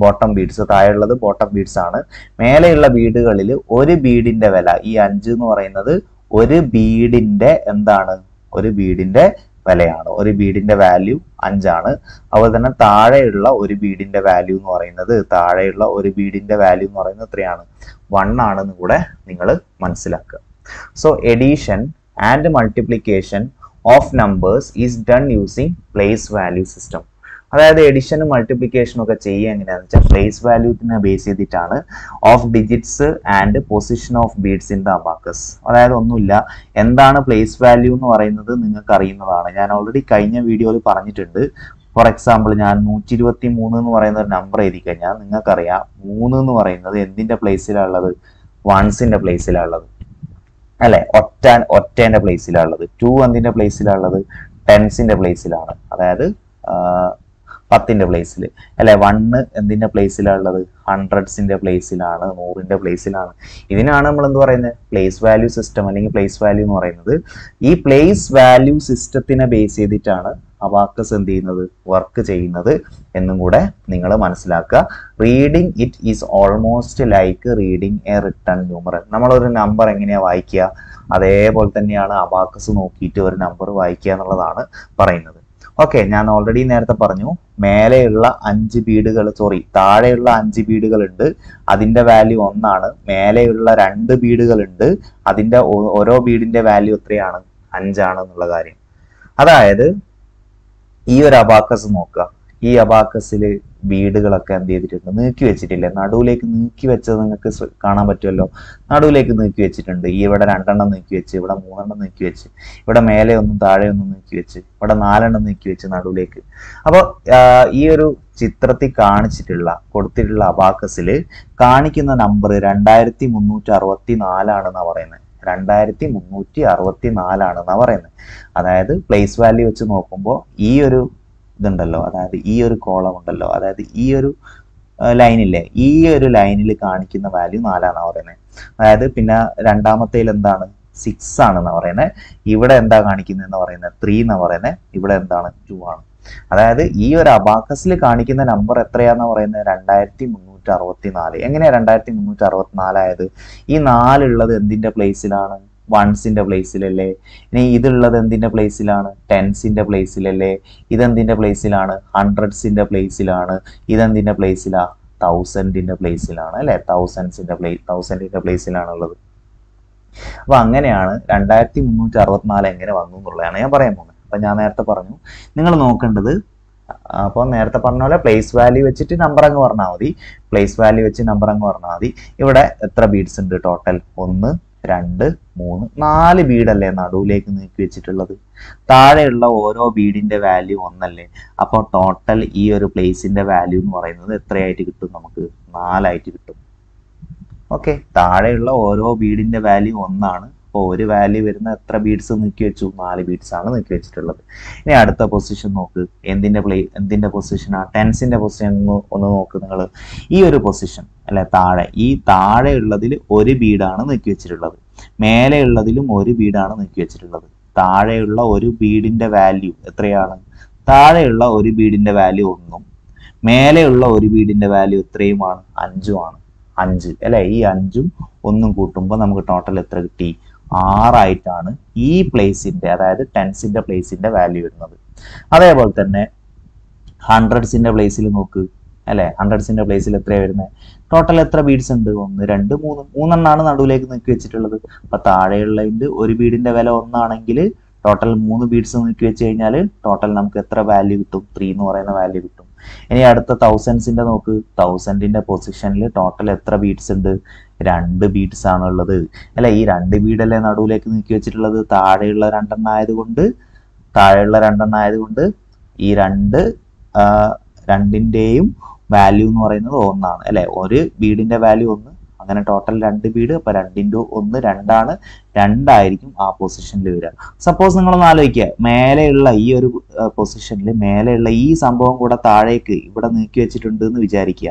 ബോട്ടം ബീഡ്സ്, താഴെയുള്ളത് ബോട്ടം ബീഡ്സ് ആണ്. മേലെയുള്ള ബീഡുകളിൽ ഒരു ബീഡിന്റെ വില, ഈ അഞ്ച് എന്ന് പറയുന്നത് ഒരു ബീഡിന്റെ എന്താണ്, ഒരു ബീഡിന്റെ വിലയാണ്, ഒരു ബീഡിന്റെ വാല്യൂ അഞ്ചാണ്. അതുപോലെ തന്നെ താഴെയുള്ള ഒരു ബീഡിന്റെ വാല്യൂ എന്ന് പറയുന്നത്, താഴെയുള്ള ഒരു ബീഡിന്റെ വാല്യൂ എന്ന് പറയുന്നത് എത്രയാണ്, വൺ ആണെന്ന് കൂടെ നിങ്ങൾ മനസ്സിലാക്കുക. So addition and multiplication of numbers is done using place value system. അതായത് എഡിഷനും മൾട്ടിപ്ലിക്കേഷനും ഒക്കെ ചെയ്യുക എങ്ങനെയാണെന്ന് വെച്ചാൽ പ്ലേസ് വാല്യൂത്തിനെ ബേസ് ചെയ്തിട്ടാണ്. Of digits and position of beads in the അബാക്കസ്, അതായത് ഒന്നുമില്ല, എന്താണ് പ്ലേസ് വാല്യൂ എന്ന് പറയുന്നത് നിങ്ങൾക്ക് അറിയുന്നതാണ്. ഞാൻ ഓൾറെഡി കഴിഞ്ഞ വീഡിയോയിൽ പറഞ്ഞിട്ടുണ്ട്. ഫോർ എക്സാമ്പിൾ ഞാൻ നൂറ്റി ഇരുപത്തി മൂന്ന് എന്ന് പറയുന്ന ഒരു നമ്പർ എഴുതി കഴിഞ്ഞാൽ നിങ്ങൾക്കറിയാം മൂന്ന് എന്ന് പറയുന്നത് എന്തിൻ്റെ പ്ലേസിലാണുള്ളത്, വൺസിൻ്റെ പ്ലേസിലാണുള്ളത് അല്ലെ, ഒറ്റ ഒറ്റേന്റെ പ്ലേസിലാണുള്ളത്. ടു എന്തിന്റെ പ്ലേസിലാണുള്ളത്, ടെൻസിന്റെ പ്ലേസിലാണ്, അതായത് പത്തിന്റെ പ്ലേസിൽ അല്ലെ. വണ്ണ് എന്തിന്റെ പ്ലേസിലാണുള്ളത്, ഹൺഡ്രഡ്സിന്റെ പ്ലേസിലാണ്, നൂറിന്റെ പ്ലേസിലാണ്. ഇതിനാണ് നമ്മൾ എന്ത് പറയുന്നത്, പ്ലേസ് വാല്യൂ സിസ്റ്റം അല്ലെങ്കിൽ പ്ലേസ് വാല്യൂ എന്ന് പറയുന്നത്. ഈ പ്ലേസ് വാല്യൂ സിസ്റ്റത്തിനെ ബേസ് ചെയ്തിട്ടാണ് അബാക്കസ് എന്ത് ചെയ്യുന്നത്, വർക്ക് ചെയ്യുന്നത് എന്നും കൂടെ നിങ്ങൾ മനസ്സിലാക്കുക. Reading it is almost like reading a written numeral. നമ്മളൊരു നമ്പർ എങ്ങനെയാണ് വായിക്കുക, അതേപോലെ തന്നെയാണ് അബാക്കസ് നോക്കിയിട്ട് ഒരു നമ്പർ വായിക്കുക എന്നുള്ളതാണ് പറയുന്നത്. ഓക്കെ, ഞാൻ ഓൾറെഡി നേരത്തെ പറഞ്ഞു മേലെയുള്ള അഞ്ച് ബീഡുകൾ, സോറി താഴെയുള്ള അഞ്ച് ബീഡുകൾ ഉണ്ട്, അതിൻ്റെ വാല്യൂ ഒന്നാണ്. മേലെയുള്ള രണ്ട് ബീഡുകൾ ഉണ്ട്, അതിൻ്റെ ഓരോ ബീഡിൻ്റെ വാല്യൂ എത്രയാണ്, അഞ്ചാണ് എന്നുള്ള കാര്യം. അതായത് ഈ ഒരു അബാക്കസ് നോക്കുക, ഈ അബാക്കസിൽ ബീഡുകളൊക്കെ എന്ത് ചെയ്തിട്ടുണ്ട്, നീക്കി വെച്ചിട്ടില്ലേ, നടുവിലേക്ക് നീക്കി വെച്ചത് നിങ്ങൾക്ക് കാണാൻ പറ്റുമല്ലോ. നടുവിലേക്ക് നീക്കി വെച്ചിട്ടുണ്ട്, ഈ ഇവിടെ രണ്ടെണ്ണം നീക്കി വെച്ച്, ഇവിടെ മൂന്നെണ്ണം നീക്കി വെച്ച്, ഇവിടെ മേലെ ഒന്നും താഴെ ഒന്നും നീക്കി വെച്ച്, ഇവിടെ നാലെണ്ണം നീക്കി വെച്ച് നടുവിലേക്ക്. അപ്പോൾ ഈ ഒരു ചിത്രത്തിൽ കാണിച്ചിട്ടുള്ള കൊടുത്തിട്ടുള്ള അബാക്കസിൽ കാണിക്കുന്ന നമ്പർ രണ്ടായിരത്തി മുന്നൂറ്റി അറുപത്തി നാലാണെന്നാണ് പറയുന്നത്, രണ്ടായിരത്തി മുന്നൂറ്റി അറുപത്തി നാലാണെന്നാണ് പറയുന്നത്. അതായത് പ്ലേസ് വാല്യൂ വെച്ച് നോക്കുമ്പോൾ ഈ ഒരു ഇതുണ്ടല്ലോ, അതായത് ഈ ഒരു കോളം ഉണ്ടല്ലോ, അതായത് ഈ ഒരു ലൈനില്ലേ, ഈ ഒരു ലൈനിൽ കാണിക്കുന്ന വാല്യൂ നാലാണെന്നാണ് പറയുന്നത്. അതായത് പിന്നെ രണ്ടാമത്തേൽ എന്താണ്, സിക്സ് ആണെന്ന് പറയുന്നത്. ഇവിടെ എന്താ കാണിക്കുന്നതെന്ന് പറയുന്നത്, ത്രീ എന്ന് പറയുന്നത്. ഇവിടെ എന്താണ്, ടു ആണ്. അതായത് ഈ ഒരു അബാക്കസിൽ കാണിക്കുന്ന നമ്പർ എത്രയാണെന്ന് പറയുന്നത്, രണ്ടായിരത്തി മുന്നൂറ്റി അറുപത്തി നാല്. എങ്ങനെയാണ് രണ്ടായിരത്തി മുന്നൂറ്റി അറുപത്തി നാലായത്? ഈ നാലുള്ളത് എന്തിന്റെ പ്ലേസിലാണ്, വൺസിന്റെ പ്ലേസിലല്ലേ. ഇനി ഇതുള്ളത് എന്തിന്റെ പ്ലേസിലാണ്, ടെൻസിന്റെ പ്ലേസിലല്ലേ. ഇതെന്തിന്റെ പ്ലേസിലാണ്, ഹൺഡ്രഡ്സിന്റെ പ്ലേസിലാണ്. ഇതെന്തിന്റെ പ്ലേസിലാ, തൗസൻഡിന്റെ പ്ലേസിലാണ് അല്ലെ, തൗസൻഡ്സിന്റെ പ്ലേ തൗസൻഡിന്റെ പ്ലേസിലാണുള്ളത്. അപ്പൊ അങ്ങനെയാണ് രണ്ടായിരത്തി മുന്നൂറ്റി അറുപത്തിനാല് എങ്ങനെ വന്നു എന്നുള്ളതാണ് ഞാൻ പറയാൻ പോകുന്നത്. അപ്പൊ ഞാൻ നേരത്തെ പറഞ്ഞു നിങ്ങൾ നോക്കേണ്ടത്, അപ്പൊ നേരത്തെ പറഞ്ഞ പോലെ പ്ലേസ് വാല്യൂ വെച്ചിട്ട് നമ്പർ അങ്ങ് പറഞ്ഞാൽ മതി, പ്ലേസ് വാല്യൂ വെച്ച് നമ്പർ അങ്ങ് പറഞ്ഞാൽ മതി. ഇവിടെ എത്ര ബീഡ്സ് ഉണ്ട്, ടോട്ടൽ ഒന്ന് രണ്ട് മൂന്ന് നാല് ബീഡല്ലേ നടുവിലേക്ക് നീക്കി വെച്ചിട്ടുള്ളത്. താഴെയുള്ള ഓരോ ബീഡിന്റെ വാല്യൂ ഒന്നല്ലേ. അപ്പോൾ ടോട്ടൽ ഈ ഒരു പ്ലേസിന്റെ വാല്യൂ എന്ന് പറയുന്നത് എത്രയായിട്ട് കിട്ടും, നമുക്ക് നാലായിട്ട് കിട്ടും. Okay, Tadella Oro bead in the value on Nana, or value with another beads on the cage of Mali beads on the cage. Add the position of the end in the play and then the position are tense in the position on the other position. Alla Tade, E. Tade Ladil, Ori bead on the cage. Male Ladilum Ori bead on the cage. Tadella Ori bead in the value, a triangle. Tadella Ori bead in the value on them. Male Ori bead in the value three man, Anjuan. Anju, Ella E. Anjum, Unum Kutumba, number total letter T. R. I. Tana, E. place in there, either tens in the place in the value. Other about the hundreds in the place in the hundreds in the place in the total letter beads and the Rendu Moon and Nana do like the Quechital, but Ada lined Uri bead in the Vella or Nanangile, total moon beads in the Quechinale, total Namkatra value to three nor and a value to. Any other thousands in the noku, thousand in the position, total ethra beats and the rand the beats on all other. Elay rand the beadle and adu like in the kitchen, the thaddler and an eye the wonder, thaddler and an eye the wonder, e rand uh randin dame value nor another on Elay or bead in the value on അങ്ങനെ total രണ്ട് bead അപ്പോൾ രണ്ടിന്റെ ഒന്ന് രണ്ട് ആണ് രണ്ട് ആയിരിക്കും ആ പൊസിഷനിൽ വരിക. സപ്പോസ് നിങ്ങൾ ഒന്ന് ആലോചിക്കുക മേലെയുള്ള ഈ ഒരു പൊസിഷനിൽ മേലെയുള്ള ഈ സംഭവം കൂട താഴേക്ക് ഇവിടെ നീക്കി വെച്ചിട്ടുണ്ട് എന്ന് വിചാരിക്കുക.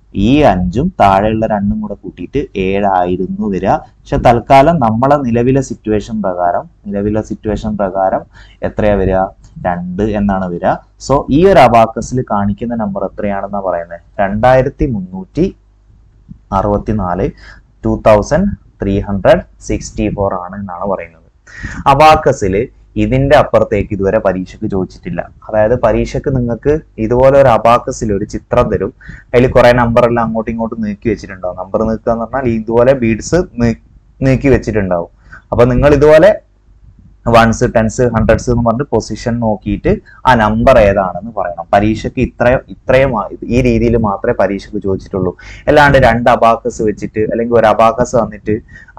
E. Anjum, Tadilla, Randum or Kutit, air Irum Vira. Shatalkala, Namala, Nilavilla situation Bragaram, Nilavilla situation Bragaram, Etrea Vira, Dandu and Nanavira. So, E. Abacus Likarnik in the number of Triana Varane. Tandairti Munuti Arvatinale, two thousand. three hundred sixty-four ആണ് എന്നാണ് പറയുന്നത്. അബാക്കസിൽ ഇതിന്റെ അപ്പുറത്തേക്ക് ഇതുവരെ പരീക്ഷയ്ക്ക് ചോദിച്ചിട്ടില്ല. അതായത് പരീക്ഷയ്ക്ക് നിങ്ങൾക്ക് ഇതുപോലെ ഒരു അബാക്കസിൽ ഒരു ചിത്രം തരും. അതിൽ കുറേ നമ്പർ എല്ലാം അങ്ങോട്ടും ഇങ്ങോട്ടും നീക്കി വെച്ചിട്ടുണ്ടാവും. നമ്പർ നീക്കുക എന്ന് പറഞ്ഞാൽ ഇതുപോലെ ബീഡ്സ് നീക്കി വെച്ചിട്ടുണ്ടാവും. അപ്പോൾ നിങ്ങൾ ഇതുപോലെ വൺസ് ടെൻസ് ഹൺഡ്രഡ്സ് എന്ന് പറഞ്ഞ് പൊസിഷൻ നോക്കിയിട്ട് ആ നമ്പർ ഏതാണെന്ന് പറയണം. പരീക്ഷയ്ക്ക് ഇത്രയും ഇത്രയും ഈ രീതിയിൽ മാത്രമേ പരീക്ഷയ്ക്ക് ചോദിച്ചിട്ടുള്ളൂ. അല്ലാണ്ട് രണ്ട് അബാക്കസ് വെച്ചിട്ട് അല്ലെങ്കിൽ ഒരു അബാക്കസ് വന്നിട്ട്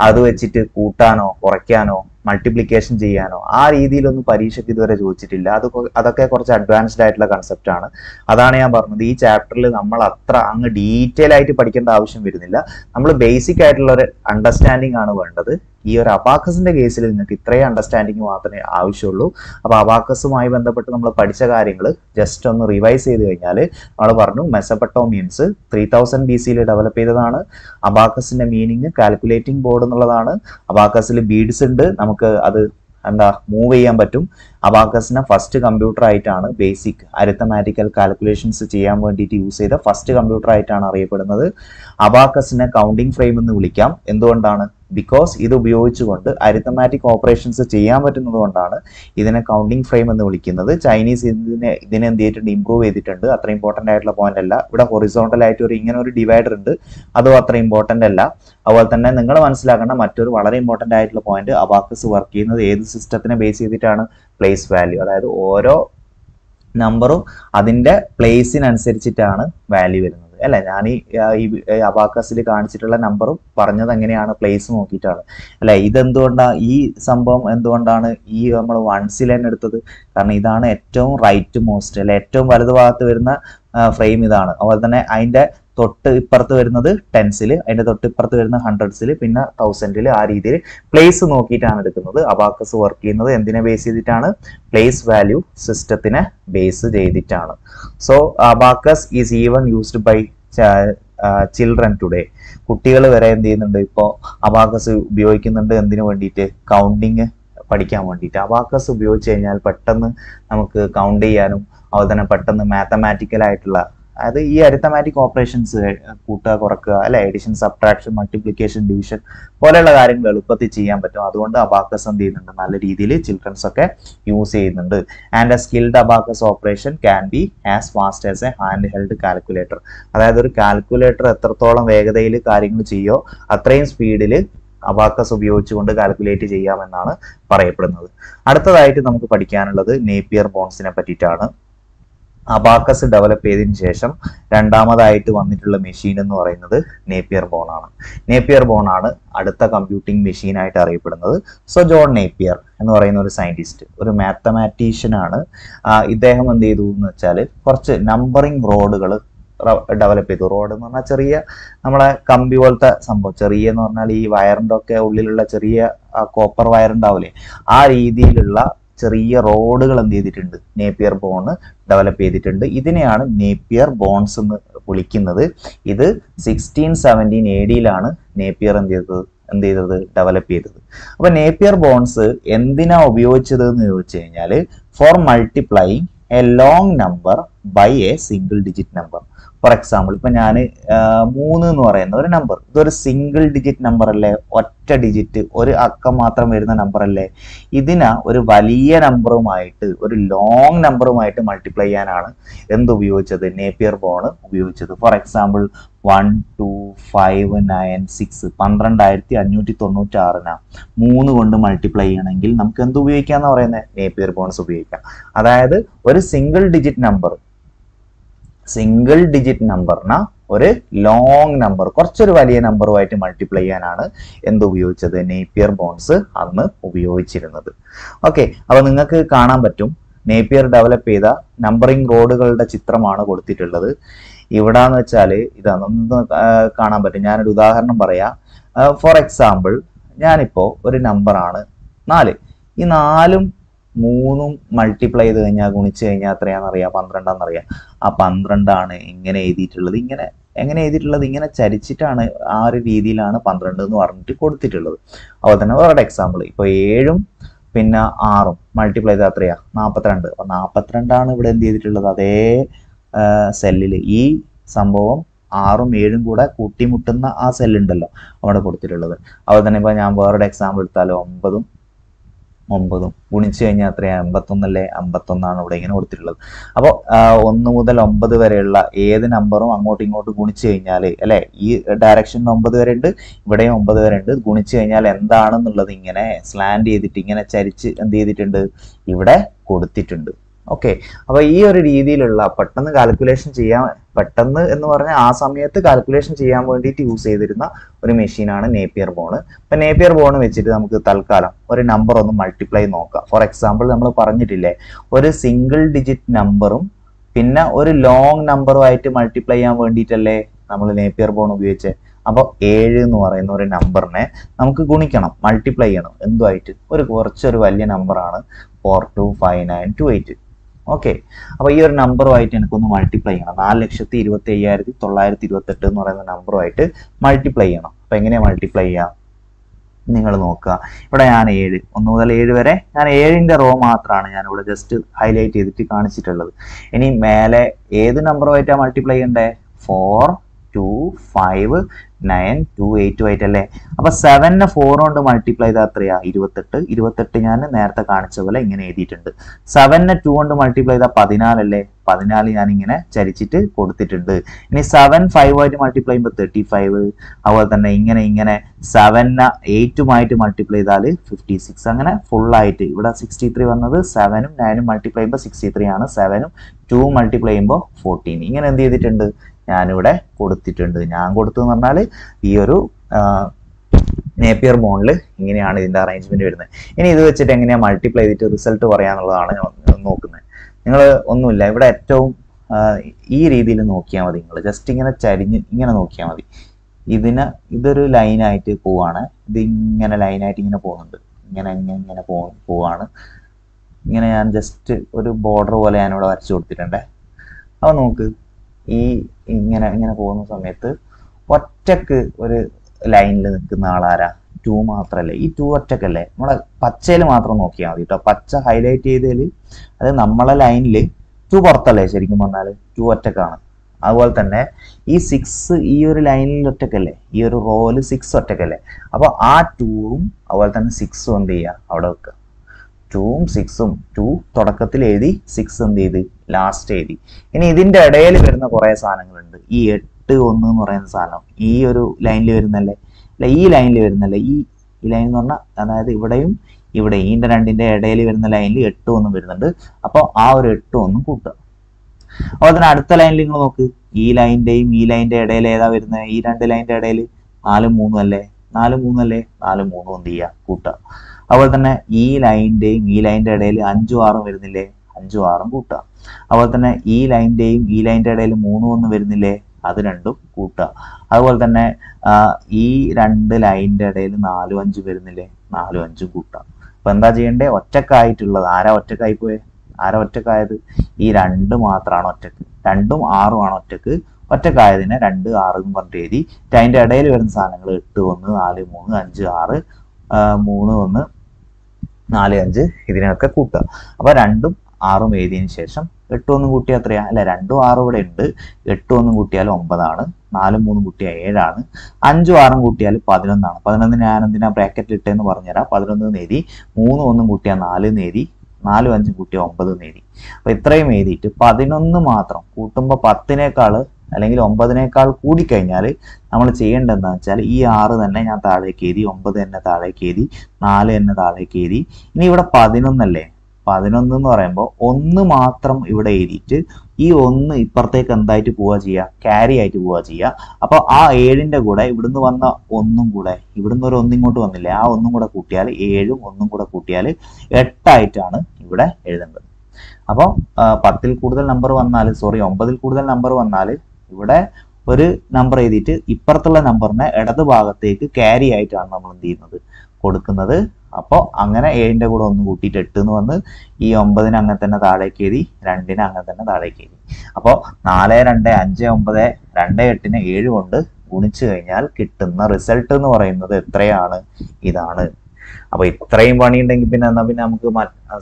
അത് വെച്ചിട്ട് കൂട്ടാനോ കുറയ്ക്കാനോ മൾട്ടിപ്ലിക്കേഷൻ ചെയ്യാനോ ആ രീതിയിലൊന്നും പരീക്ഷയ്ക്ക് ഇതുവരെ ചോദിച്ചിട്ടില്ല. അത് അതൊക്കെ കുറച്ച് അഡ്വാൻസ്ഡ് ആയിട്ടുള്ള കൺസെപ്റ്റാണ്. അതാണ് ഞാൻ പറഞ്ഞത് ഈ ചാപ്റ്ററിൽ നമ്മൾ അത്ര അങ്ങ് ഡീറ്റെയിൽ ആയിട്ട് പഠിക്കേണ്ട ആവശ്യം വരുന്നില്ല. നമ്മൾ ബേസിക് ആയിട്ടുള്ള ഒരു അണ്ടർസ്റ്റാൻഡിംഗ് ആണ് വേണ്ടത്. ഈ ഒരു അബാക്കസിന്റെ കേസിൽ നിങ്ങൾക്ക് ഇത്രയും അണ്ടർസ്റ്റാൻഡിങ് മാത്രമേ ആവശ്യമുള്ളൂ. അപ്പോൾ അബാക്കസുമായി ബന്ധപ്പെട്ട് നമ്മൾ പഠിച്ച കാര്യങ്ങൾ ജസ്റ്റ് ഒന്ന് റിവൈസ് ചെയ്ത് കഴിഞ്ഞാൽ നമ്മൾ പറഞ്ഞു മെസൊപ്പൊട്ടേമിയൻസ് ത്രീ തൗസൻഡ് ബി സിയിൽ ഡെവലപ്പ് ചെയ്തതാണ്. അബാക്കസിന്റെ മീനിങ് കാൽക്കുലേറ്റിംഗ് ബോർഡ് എന്നുള്ളതാണ്. അബാക്കസിൽ ബീഡ്സ് ഉണ്ട്, നമുക്ക് അത് എന്താ മൂവ് ചെയ്യാൻ പറ്റും. അബാക്കസിനെ ഫസ്റ്റ് കമ്പ്യൂട്ടർ ആയിട്ടാണ് ബേസിക് അരിത്തമാറ്റിക്കൽ കാൽക്കുലേഷൻസ് ചെയ്യാൻ വേണ്ടിയിട്ട് യൂസ് ചെയ്ത ഫസ്റ്റ് കമ്പ്യൂട്ടർ ആയിട്ടാണ് അറിയപ്പെടുന്നത്. അബാക്കസിനെ കൗണ്ടിങ് ഫ്രെയിം എന്ന് വിളിക്കാം. എന്തുകൊണ്ടാണ്? ബിക്കോസ് ഇത് ഉപയോഗിച്ചുകൊണ്ട് അരിത്തമാറ്റിക് ഓപ്പറേഷൻസ് ചെയ്യാൻ പറ്റുന്നത് കൊണ്ടാണ് ഇതിനെ കൗണ്ടിങ് ഫ്രെയിം എന്ന് വിളിക്കുന്നത്. ചൈനീസ് ഇതിനെ ഇതിനെ എന്ത് ചെയ്തിട്ടുണ്ട്? ഇമ്പ്രൂവ് ചെയ്തിട്ടുണ്ട്. അത്ര ഇമ്പോർട്ടൻ്റ് ആയിട്ടുള്ള പോയിന്റ് അല്ല. ഇവിടെ ഹൊറിസോണ്ടൽ ആയിട്ട് ഒരു ഇങ്ങനെ ഒരു ഡിവൈഡർ ഉണ്ട്, അതും അത്ര ഇമ്പോർട്ടൻ്റ് അല്ല. അതുപോലെ തന്നെ നിങ്ങൾ മനസ്സിലാക്കേണ്ട മറ്റൊരു വളരെ ഇമ്പോർട്ടൻ്റ് ആയിട്ടുള്ള പോയിന്റ്, അബാക്കസ് വർക്ക് ചെയ്യുന്നത് ഏത് സിസ്റ്റത്തിനെ ബേസ് ചെയ്തിട്ടാണ്? Place value. അതായത് ഓരോ നമ്പറും അതിൻ്റെ പ്ലേസിനനുസരിച്ചിട്ടാണ് വാല്യൂ വരുന്നത് അല്ലെ. ഞാൻ ഈ അബാക്കസിൽ കാണിച്ചിട്ടുള്ള നമ്പറും പറഞ്ഞത് എങ്ങനെയാണ്? പ്ലേസ് നോക്കിയിട്ടാണ് അല്ലെ. ഇതെന്തുകൊണ്ടാണ് ഈ സംഭവം? എന്തുകൊണ്ടാണ് ഈ നമ്മൾ വൺസിൽ തന്നെ എടുത്തത്? കാരണം ഇതാണ് ഏറ്റവും റൈറ്റ് മോസ്റ്റ് അല്ലെ, ഏറ്റവും വലതു ഭാഗത്ത് വരുന്ന ഫ്രെയിം ഇതാണ്. അതുപോലെ തന്നെ അതിൻ്റെ തൊട്ട് ഇപ്പുറത്ത് വരുന്നത് ടെൻസിൽ, അതിൻ്റെ തൊട്ട് ഇപ്പുറത്ത് വരുന്ന ഹൺഡ്രഡ്സിൽ, പിന്നെ തൗസൻഡിൽ. ആ രീതിയിൽ പ്ലേസ് നോക്കിയിട്ടാണ് എടുക്കുന്നത്. അബാക്കസ് വർക്ക് ചെയ്യുന്നത് എന്തിനെ ബേസ് ചെയ്തിട്ടാണ്? പ്ലേസ് വാല്യൂ സിസ്റ്റത്തിനെ ബേസ് ചെയ്തിട്ടാണ്. So അബാക്കസ് is even used by children today. കുട്ടികൾ വരെ എന്ത് ചെയ്യുന്നുണ്ട്? ഇപ്പോൾ അബാക്കസ് ഉപയോഗിക്കുന്നുണ്ട്. എന്തിനു വേണ്ടിയിട്ട്? കൗണ്ടിങ് പഠിക്കാൻ വേണ്ടിയിട്ട്. അബാക്കസ് ഉപയോഗിച്ച് കഴിഞ്ഞാൽ പെട്ടെന്ന് നമുക്ക് കൗണ്ട് ചെയ്യാനും അതുപോലെ തന്നെ പെട്ടെന്ന് മാത്തമാറ്റിക്കലായിട്ടുള്ള, അത് ഈ അരിത്തമാറ്റിക് ഓപ്പറേഷൻസ് കൂട്ടുക കുറക്കുക അല്ലെ, എഡിഷൻ സബ്ട്രാക്ഷൻ മൾട്ടിപ്ലിക്കേഷൻ ഡിവിഷൻ പോലെയുള്ള കാര്യങ്ങൾ എളുപ്പത്തിൽ ചെയ്യാൻ പറ്റും. അതുകൊണ്ട് അബാക്കസ് എന്ത് ചെയ്യുന്നുണ്ട്? നല്ല രീതിയിൽ ചിൽഡ്രൻസ് ഒക്കെ യൂസ് ചെയ്യുന്നുണ്ട്. And a skilled അബാക്കസ് operation can be as fast as a hand held calculator. അതായത് ഒരു കാൽക്കുലേറ്റർ എത്രത്തോളം വേഗതയിൽ കാര്യങ്ങൾ ചെയ്യോ അത്രയും സ്പീഡിൽ Abacus ഉപയോഗിച്ചുകൊണ്ട് കാൽക്കുലേറ്റ് ചെയ്യാമെന്നാണ് പറയപ്പെടുന്നത്. അടുത്തതായിട്ട് നമുക്ക് പഠിക്കാനുള്ളത് നേപ്പിയർ ബോൺസിനെ പറ്റിയിട്ടാണ്. Abacus develop edin shesham രണ്ടാമതായിട്ട് വന്നിട്ടുള്ള മെഷീൻ എന്ന് പറയുന്നത് നേപ്പിയർ ബോൺ ആണ്. നേപ്പിയർ ബോൺ ആണ് അടുത്ത കമ്പ്യൂട്ടിംഗ് മെഷീൻ ആയിട്ട് അറിയപ്പെടുന്നത്. സോ ജോൺ നേപ്പിയർ എന്ന് പറയുന്ന ഒരു സയന്റിസ്റ്റ്, ഒരു മാത്തമാറ്റീഷ്യൻ ആണ്. ഇദ്ദേഹം എന്ത് ചെയ്തു എന്ന് വെച്ചാൽ കുറച്ച് നമ്പറിംഗ് റോഡുകൾ ഡെവലപ്പ് ചെയ്തു. റോഡ് എന്ന് പറഞ്ഞാൽ ചെറിയ നമ്മളെ കമ്പി പോലത്തെ സംഭവം, ചെറിയ എന്ന് പറഞ്ഞാൽ ഈ വയറിൻ്റെ ഒക്കെ ഉള്ളിലുള്ള ചെറിയ കോപ്പർ വയർ ഉണ്ടാവില്ലേ, ആ രീതിയിലുള്ള ചെറിയ റോഡുകൾ എന്ത് ചെയ്തിട്ടുണ്ട് നേപ്പിയർ ബോൺ ഡെവലപ്പ് ചെയ്തിട്ടുണ്ട്. ഇതിനെയാണ് നേപ്പിയർ ബോൺസ് എന്ന് വിളിക്കുന്നത്. ഇത് സിക്സ്റ്റീൻ സെവൻറ്റീൻ എ ഡിയിലാണ് നേപ്പിയർ എന്ത് ചെയ്തത് എന്ത് ചെയ്തത് ഡെവലപ്പ് ചെയ്തത്. അപ്പൊ നേപ്പിയർ ബോൺസ് എന്തിനാ ഉപയോഗിച്ചത് എന്ന് ചോദിച്ചു കഴിഞ്ഞാൽ for multiplying a long number by a single digit number. For example ഇപ്പൊ ഞാൻ മൂന്ന് എന്ന് പറയുന്ന ഒരു നമ്പർ, ഇതൊരു സിംഗിൾ ഡിജിറ്റ് നമ്പർ അല്ലേ, ഒറ്റ ഡിജിറ്റ് ഒരു അക്കം മാത്രം വരുന്ന നമ്പർ അല്ലേ, ഇതിനാ ഒരു വലിയ നമ്പറുമായിട്ട് ഒരു ലോങ് നമ്പറുമായിട്ട് മൾട്ടിപ്ലൈ ചെയ്യാനാണ് എന്തുപയോഗിച്ചത് നേപ്പിയർ ബോൺ ഉപയോഗിച്ചത്. For example one two five nine six പന്ത്രണ്ടായിരത്തി അഞ്ഞൂറ്റി തൊണ്ണൂറ്റി ആറിനാ മൂന്ന് കൊണ്ട് മൾട്ടിപ്ലൈ ചെയ്യണമെങ്കിൽ നമുക്ക് എന്ത് ഉപയോഗിക്കാന്ന് പറയുന്നത് നേപ്പിയർ ബോൺസ് ഉപയോഗിക്കാം. അതായത് ഒരു single digit number single digit നമ്പറിന് ഒരു ലോങ് നമ്പർ കുറച്ചൊരു വലിയ നമ്പറുമായിട്ട് മൾട്ടിപ്ലൈ ചെയ്യാനാണ് എന്തുപയോഗിച്ചത് നേപ്പിയർ ബോൺസ് അന്ന് ഉപയോഗിച്ചിരുന്നത്. ഓക്കെ, അപ്പൊ നിങ്ങൾക്ക് കാണാൻ പറ്റും നേപ്പിയർ ഡെവലപ്പ് ചെയ്ത നമ്പറിംഗ് റോഡുകളുടെ ചിത്രമാണ് കൊടുത്തിട്ടുള്ളത്. ഇവിടാന്ന് വെച്ചാൽ ഇതാണെന്ന് കാണാൻ പറ്റും. ഞാനൊരു ഉദാഹരണം പറയാം. ഫോർ എക്സാമ്പിൾ ഞാനിപ്പോൾ ഒരു നമ്പറാണ് നാല്, ഈ നാലും മൂന്നും മൾട്ടിപ്ലൈ ചെയ്ത് കഴിഞ്ഞാൽ ഗുണിച്ചു കഴിഞ്ഞാൽ എത്രയാണെന്നറിയാം, പന്ത്രണ്ടാണെന്നറിയാം. ആ പന്ത്രണ്ടാണ് ഇങ്ങനെ എഴുതിയിട്ടുള്ളത്, ഇങ്ങനെ എങ്ങനെ എഴുതിയിട്ടുള്ളത് ഇങ്ങനെ ചരിച്ചിട്ടാണ്, ആ ഒരു രീതിയിലാണ് പന്ത്രണ്ട് എന്ന് പറഞ്ഞിട്ട് കൊടുത്തിട്ടുള്ളത്. അതുപോലെ തന്നെ വേറെ എക്സാമ്പിൾ ഇപ്പോൾ ഏഴും പിന്നെ ആറും മൾട്ടിപ്ലൈ ചെയ്താൽ എത്രയാ, നാൽപ്പത്തിരണ്ട്. അപ്പം നാൽപ്പത്തിരണ്ടാണ് ഇവിടെ എന്ത് ചെയ്തിട്ടുള്ളത്, അതേ സെല്ലിൽ ഈ സംഭവം ആറും ഏഴും കൂടെ കൂട്ടിമുട്ടുന്ന ആ സെല്ലുണ്ടല്ലോ അവിടെ കൊടുത്തിട്ടുള്ളത്. അതുപോലെ തന്നെ ഇപ്പോൾ ഞാൻ വേറൊരു എക്സാമ്പിൾ എടുത്താലോ, ഒമ്പതും ഒമ്പതും ഗുണിച്ചു കഴിഞ്ഞാൽ അത്രയാ, അമ്പത്തൊന്നല്ലേ, അമ്പത്തൊന്നാണ് ഇവിടെ ഇങ്ങനെ കൊടുത്തിട്ടുള്ളത്. അപ്പോൾ ഒന്ന് മുതൽ ഒമ്പത് വരെയുള്ള ഏത് നമ്പറും അങ്ങോട്ടും ഇങ്ങോട്ടും ഗുണിച്ചു കഴിഞ്ഞാൽ അല്ലെ, ഈ ഡയറക്ഷനിൽ ഒമ്പത് വരെ ഉണ്ട്, ഇവിടെയും ഒമ്പത് വരെ ഉണ്ട്, ഗുണിച്ചു കഴിഞ്ഞാൽ എന്താണെന്നുള്ളത് ഇങ്ങനെ സ്ലാൻഡ് ചെയ്തിട്ട് ഇങ്ങനെ ചരിച്ച് എന്ത് ചെയ്തിട്ടുണ്ട് ഇവിടെ കൊടുത്തിട്ടുണ്ട്. ഓക്കെ, അപ്പൊ ഈ ഒരു രീതിയിലുള്ള പെട്ടെന്ന് കാൽക്കുലേഷൻ ചെയ്യാൻ, പെട്ടെന്ന് എന്ന് പറഞ്ഞാൽ ആ സമയത്ത് കാൽക്കുലേഷൻ ചെയ്യാൻ വേണ്ടിയിട്ട് യൂസ് ചെയ്തിരുന്ന ഒരു മെഷീനാണ് നേപ്പിയർ ബോൺ. ഇപ്പൊ നേപ്പിയർ ബോൺ വെച്ചിട്ട് നമുക്ക് തൽക്കാലം ഒരു നമ്പർ ഒന്ന് മൾട്ടിപ്ലൈ നോക്കാം. ഫോർ എക്സാമ്പിൾ നമ്മൾ പറഞ്ഞിട്ടില്ലേ, ഒരു സിംഗിൾ ഡിജിറ്റ് നമ്പറും പിന്നെ ഒരു ലോങ് നമ്പറുമായിട്ട് മൾട്ടിപ്ലൈ ചെയ്യാൻ വേണ്ടിയിട്ടല്ലേ നമ്മൾ നേപ്പിയർ ബോൺ ഉപയോഗിച്ചത്. അപ്പോൾ ഏഴ് എന്ന് പറയുന്ന ഒരു നമ്പറിനെ നമുക്ക് ഗുണിക്കണം, മൾട്ടിപ്ലൈ ചെയ്യണം എന്തുമായിട്ട്, ഒരു കുറച്ചൊരു വലിയ നമ്പറാണ് four two five nine two eight. Okay, അപ്പൊ ഈ ഒരു നമ്പറുമായിട്ട് എനിക്കൊന്ന് മൾട്ടിപ്ലൈ ചെയ്യണം, നാല് ലക്ഷത്തി ഇരുപത്തി അയ്യായിരത്തി തൊള്ളായിരത്തി ഇരുപത്തെട്ട് എന്ന് പറയുന്ന നമ്പറുമായിട്ട് മൾട്ടിപ്ലൈ ചെയ്യണം. അപ്പൊ എങ്ങനെയാണ് മൾട്ടിപ്ലൈ ചെയ്യാം നിങ്ങൾ നോക്കുക. ഇവിടെ ഞാൻ ഏഴ്, ഒന്ന് മുതൽ ഏഴ് വരെ ഞാൻ ഏഴിന്റെ റോ മാത്രമാണ് ഞാൻ ഇവിടെ ജസ്റ്റ് ഹൈലൈറ്റ് ചെയ്തിട്ട് കാണിച്ചിട്ടുള്ളത്. ഇനി മേലെ ഏത് നമ്പറുമായിട്ടാണ് മൾട്ടിപ്ലൈ ചെയ്യണ്ടേ, four two five nine two eight ആയിട്ടല്ലേ. അപ്പൊ സെവനെ ഫോർ കൊണ്ട് മൾട്ടിപ്ലൈ ചെയ്താൽ എത്രയാ, ഇരുപത്തെട്ട്. ഇരുപത്തെട്ട് ഞാൻ നേരത്തെ കാണിച്ച പോലെ ഇങ്ങനെ എഴുതിയിട്ടുണ്ട്. സെവനെ ടു കൊണ്ട് മൾട്ടിപ്ലൈ ചെയ്താൽ പതിനാലല്ലേ, പതിനാല് ഞാൻ ഇങ്ങനെ ചരിച്ചിട്ട് കൊടുത്തിട്ടുണ്ട്. ഇനി സെവൻ ഫൈവ് ആയിട്ട് മൾട്ടിപ്ലൈ ചെയ്യുമ്പോൾ തേർട്ടി ഫൈവ്. അതുപോലെ തന്നെ ഇങ്ങനെ ഇങ്ങനെ സെവനെ എയ്റ്റുമായിട്ട് മൾട്ടിപ്ലൈ ചെയ്താൽ ഫിഫ്റ്റി സിക്സ്. അങ്ങനെ ഫുള്ളായിട്ട് ഇവിടെ സിക്സ്റ്റി ത്രീ വന്നത് സെവനും നയനും മൾട്ടിപ്ലൈ ചെയ്യുമ്പോൾ സിക്സ്റ്റി ത്രീ ആണ്, സെവനും ടു മൾട്ടിപ്ലൈ ചെയ്യുമ്പോൾ ഫോർട്ടീൻ. ഇങ്ങനെ എന്ത് ചെയ്തിട്ടുണ്ട് ഞാനിവിടെ കൊടുത്തിട്ടുണ്ട്. ഞാൻ കൊടുത്തതെന്ന് പറഞ്ഞാൽ ഈ ഒരു നേപ്പിയർ ബോണിൽ ഇങ്ങനെയാണ് ഇതിൻ്റെ അറേഞ്ച്മെന്റ് വരുന്നത്. ഇനി ഇത് വെച്ചിട്ട് എങ്ങനെയാണ് മൾട്ടിപ്ലൈ ചെയ്തിട്ട് റിസൾട്ട് പറയാന്നുള്ളതാണ് നോക്കുന്നത്. നിങ്ങൾ ഒന്നുമില്ല, ഇവിടെ ഏറ്റവും ഈ രീതിയിൽ നോക്കിയാൽ മതി. നിങ്ങൾ ജസ്റ്റ് ഇങ്ങനെ ചരിഞ്ഞ് ഇങ്ങനെ നോക്കിയാൽ മതി. ഇതിന് ഇതൊരു ലൈനായിട്ട് പോവാണ്, ഇത് ഇങ്ങനെ ലൈനായിട്ട് ഇങ്ങനെ പോകുന്നുണ്ട്, ഇങ്ങനെ ഇങ്ങനെ ഇങ്ങനെ പോ പോവാണ് ഇങ്ങനെ ഞാൻ ജസ്റ്റ് ഒരു ബോർഡർ പോലെ ഞാനിവിടെ വരച്ചു കൊടുത്തിട്ടുണ്ടേ. അപ്പോൾ നോക്ക്, ഈ ഇങ്ങനെ ഇങ്ങനെ പോകുന്ന സമയത്ത് ഒറ്റക്ക് ഒരു ലൈനിൽ നിൽക്കുന്ന ആളാരാ, ടു മാത്രല്ലേ, ഈ ടു ഒറ്റക്കല്ലേ. നമ്മളെ പച്ചയിൽ മാത്രം നോക്കിയാൽ മതി കേട്ടോ, പച്ച ഹൈലൈറ്റ് ചെയ്തതിൽ അത് നമ്മളെ ലൈനിൽ ടു പുറത്തല്ലേ, ശരിക്കും പറഞ്ഞാൽ ടു ഒറ്റക്കാണ്. അതുപോലെ തന്നെ ഈ സിക്സ് ഈ ഒരു ലൈനിൽ ഒറ്റക്കല്ലേ, ഈ ഒരു റോയിൽ സിക്സ് ഒറ്റക്കല്ലേ. അപ്പോൾ ആ ടൂവും അതുപോലെ തന്നെ സിക്സും എന്ത് ചെയ്യുക അവിടെ വെക്കുക. ടൂവും സിക്സും, ടു തുടക്കത്തിൽ എഴുതി, സിക്സ് എന്ത് ചെയ്ത് ലാസ്റ്റ് എഴുതി. ഇനി ഇതിൻ്റെ ഇടയിൽ വരുന്ന കുറേ സാധനങ്ങളുണ്ട്. ഈ എട്ട് ഒന്ന് എന്ന് പറയുന്ന സാധനം ഈ ഒരു ലൈനിൽ വരുന്നല്ലേ, അല്ല ഈ ലൈനിൽ വരുന്നല്ലേ, ഈ ഈ ലൈൻ എന്ന് പറഞ്ഞാൽ അതായത് ഇവിടെയും ഇവിടെയും ഇതിൻ്റെ രണ്ടിൻ്റെ ഇടയിൽ വരുന്ന ലൈനിൽ എട്ട് ഒന്നും വരുന്നുണ്ട്. അപ്പോൾ ആ ഒരു എട്ട് ഒന്നും കൂട്ടുക. അതുപോലെ തന്നെ അടുത്ത ലൈനിൽ നിങ്ങൾ നോക്ക്, ഈ ലൈൻ്റെയും ഈ ലൈൻ്റെ ഇടയിൽ ഏതാ വരുന്നത്? ഈ രണ്ട് ലൈൻ്റെ ഇടയിൽ നാലും മൂന്നും അല്ലേ, നാല് മൂന്നല്ലേ, നാല് മൂന്നും എന്ത് ചെയ്യുക, കൂട്ടുക. അതുപോലെ തന്നെ ഈ ലൈൻ്റെയും ഈ ലൈൻ്റെ ഇടയിൽ അഞ്ചും ആറും വരുന്നില്ലേ, അഞ്ചും ആറും കൂട്ടുക. അതുപോലെ തന്നെ ഈ ലൈൻ്റെയും ഈ ലൈൻ്റെ ഇടയിൽ മൂന്നും ഒന്നും വരുന്നില്ലേ, അത് രണ്ടും കൂട്ടുക. അതുപോലെ തന്നെ ഈ രണ്ട് ലൈൻ്റെ ഇടയിൽ നാലും അഞ്ചും വരുന്നില്ലേ, നാലും അഞ്ചും കൂട്ടുക. അപ്പം എന്താ ചെയ്യേണ്ടത്? ഒറ്റക്കായിട്ടുള്ളത് ആരാ ഒറ്റക്കായി പോയേ? ആരാ ഒറ്റക്കായത്? ഈ രണ്ട് മാത്രമാണ് ഒറ്റക്ക്, രണ്ടും ആറുമാണ് ഒറ്റക്ക്. ഒറ്റക്കായതിനെ രണ്ട് ആറ് എന്ന് പറഞ്ഞിട്ട് എഴുതി. അതിൻ്റെ ഇടയിൽ വരുന്ന സാധനങ്ങൾ എട്ട് ഒന്ന് നാല് മൂന്ന് അഞ്ച് ആറ് മൂന്ന് ഒന്ന് നാല് അഞ്ച് ഇതിനൊക്കെ കൂട്ടുക. അപ്പോൾ രണ്ടും ആറും എഴുതിയതിന് ശേഷം എട്ട് ഒന്നും കൂട്ടിയാൽ എത്രയാണ്? അല്ല, രണ്ടും ആറും ഇവിടെ ഉണ്ട്. എട്ട് ഒന്നും കൂട്ടിയാൽ ഒമ്പതാണ്, നാലും മൂന്നും കൂട്ടിയാൽ ഏഴാണ്, അഞ്ചും ആറും കൂട്ടിയാൽ പതിനൊന്നാണ്. പതിനൊന്ന് ഞാൻ എന്തിനാ ബ്രാക്കറ്റിൽ ഇട്ടെന്ന് പറഞ്ഞുതരാം. പതിനൊന്ന് നേതി, മൂന്ന് ഒന്നും കൂട്ടിയാൽ നാല് നേതി, നാലും അഞ്ചും കൂട്ടിയാൽ ഒമ്പത് നേതി. അപ്പോൾ ഇത്രയും എഴുതിയിട്ട് പതിനൊന്ന് മാത്രം കൂട്ടുമ്പോൾ പത്തിനേക്കാൾ അല്ലെങ്കിൽ ഒമ്പതിനേക്കാൾ കൂടിക്കഴിഞ്ഞാൽ നമ്മൾ ചെയ്യേണ്ടത് എന്താണെന്ന് വെച്ചാൽ ഈ ആറ് തന്നെ ഞാൻ താഴേക്ക് എഴുതി, ഒമ്പത് തന്നെ താഴേക്ക് എഴുതി, നാല് തന്നെ താഴേക്ക് എഴുതി. ഇനി ഇവിടെ പതിനൊന്നല്ലേ, പതിനൊന്ന് എന്ന് പറയുമ്പോൾ ഒന്ന് മാത്രം ഇവിടെ എഴുതിയിട്ട് ഈ ഒന്ന് ഇപ്പുറത്തേക്ക് എന്തായിട്ട് പോവുക ചെയ്യുക, ക്യാരി ആയിട്ട് പോവുക ചെയ്യുക. അപ്പോൾ ആ ഏഴിൻ്റെ കൂടെ ഇവിടുന്ന് വന്ന ഒന്നും കൂടെ, ഇവിടുന്ന് ഒരു ഒന്നിങ്ങോട്ട് വന്നില്ലേ, ആ ഒന്നും കൂടെ കൂട്ടിയാൽ ഏഴും ഒന്നും കൂടെ കൂട്ടിയാൽ എട്ടായിട്ടാണ് ഇവിടെ എഴുതേണ്ടത്. അപ്പോൾ പത്തിൽ കൂടുതൽ നമ്പർ വന്നാൽ, സോറി ഒമ്പതിൽ കൂടുതൽ നമ്പർ വന്നാൽ ഇവിടെ ഒരു നമ്പർ എഴുതിയിട്ട് ഇപ്പുറത്തുള്ള നമ്പറിനെ ഇടത് ഭാഗത്തേക്ക് ക്യാരി ആയിട്ടാണ് നമ്മൾ എന്ത് ചെയ്യുന്നത്, കൊടുക്കുന്നത്. അപ്പോൾ അങ്ങനെ ഏഴിൻ്റെ കൂടെ ഒന്ന് കൂട്ടിയിട്ട് എട്ട് എന്ന് വന്ന് ഈ ഒമ്പതിന് അങ്ങനെ തന്നെ താഴേക്ക് എഴുതി, രണ്ടിന് അങ്ങനെ തന്നെ താഴേക്ക് എഴുതി. അപ്പോൾ നാല് രണ്ട് അഞ്ച് ഒമ്പത് രണ്ട് എട്ടിന് ഏഴ് കൊണ്ട് ഗുണിച്ചു കഴിഞ്ഞാൽ കിട്ടുന്ന റിസൾട്ട് എന്ന് പറയുന്നത് എത്രയാണ്? ഇതാണ്. അപ്പോൾ ഇത്രയും പണിയുണ്ടെങ്കിൽ പിന്നെ എന്നാൽ പിന്നെ നമുക്ക്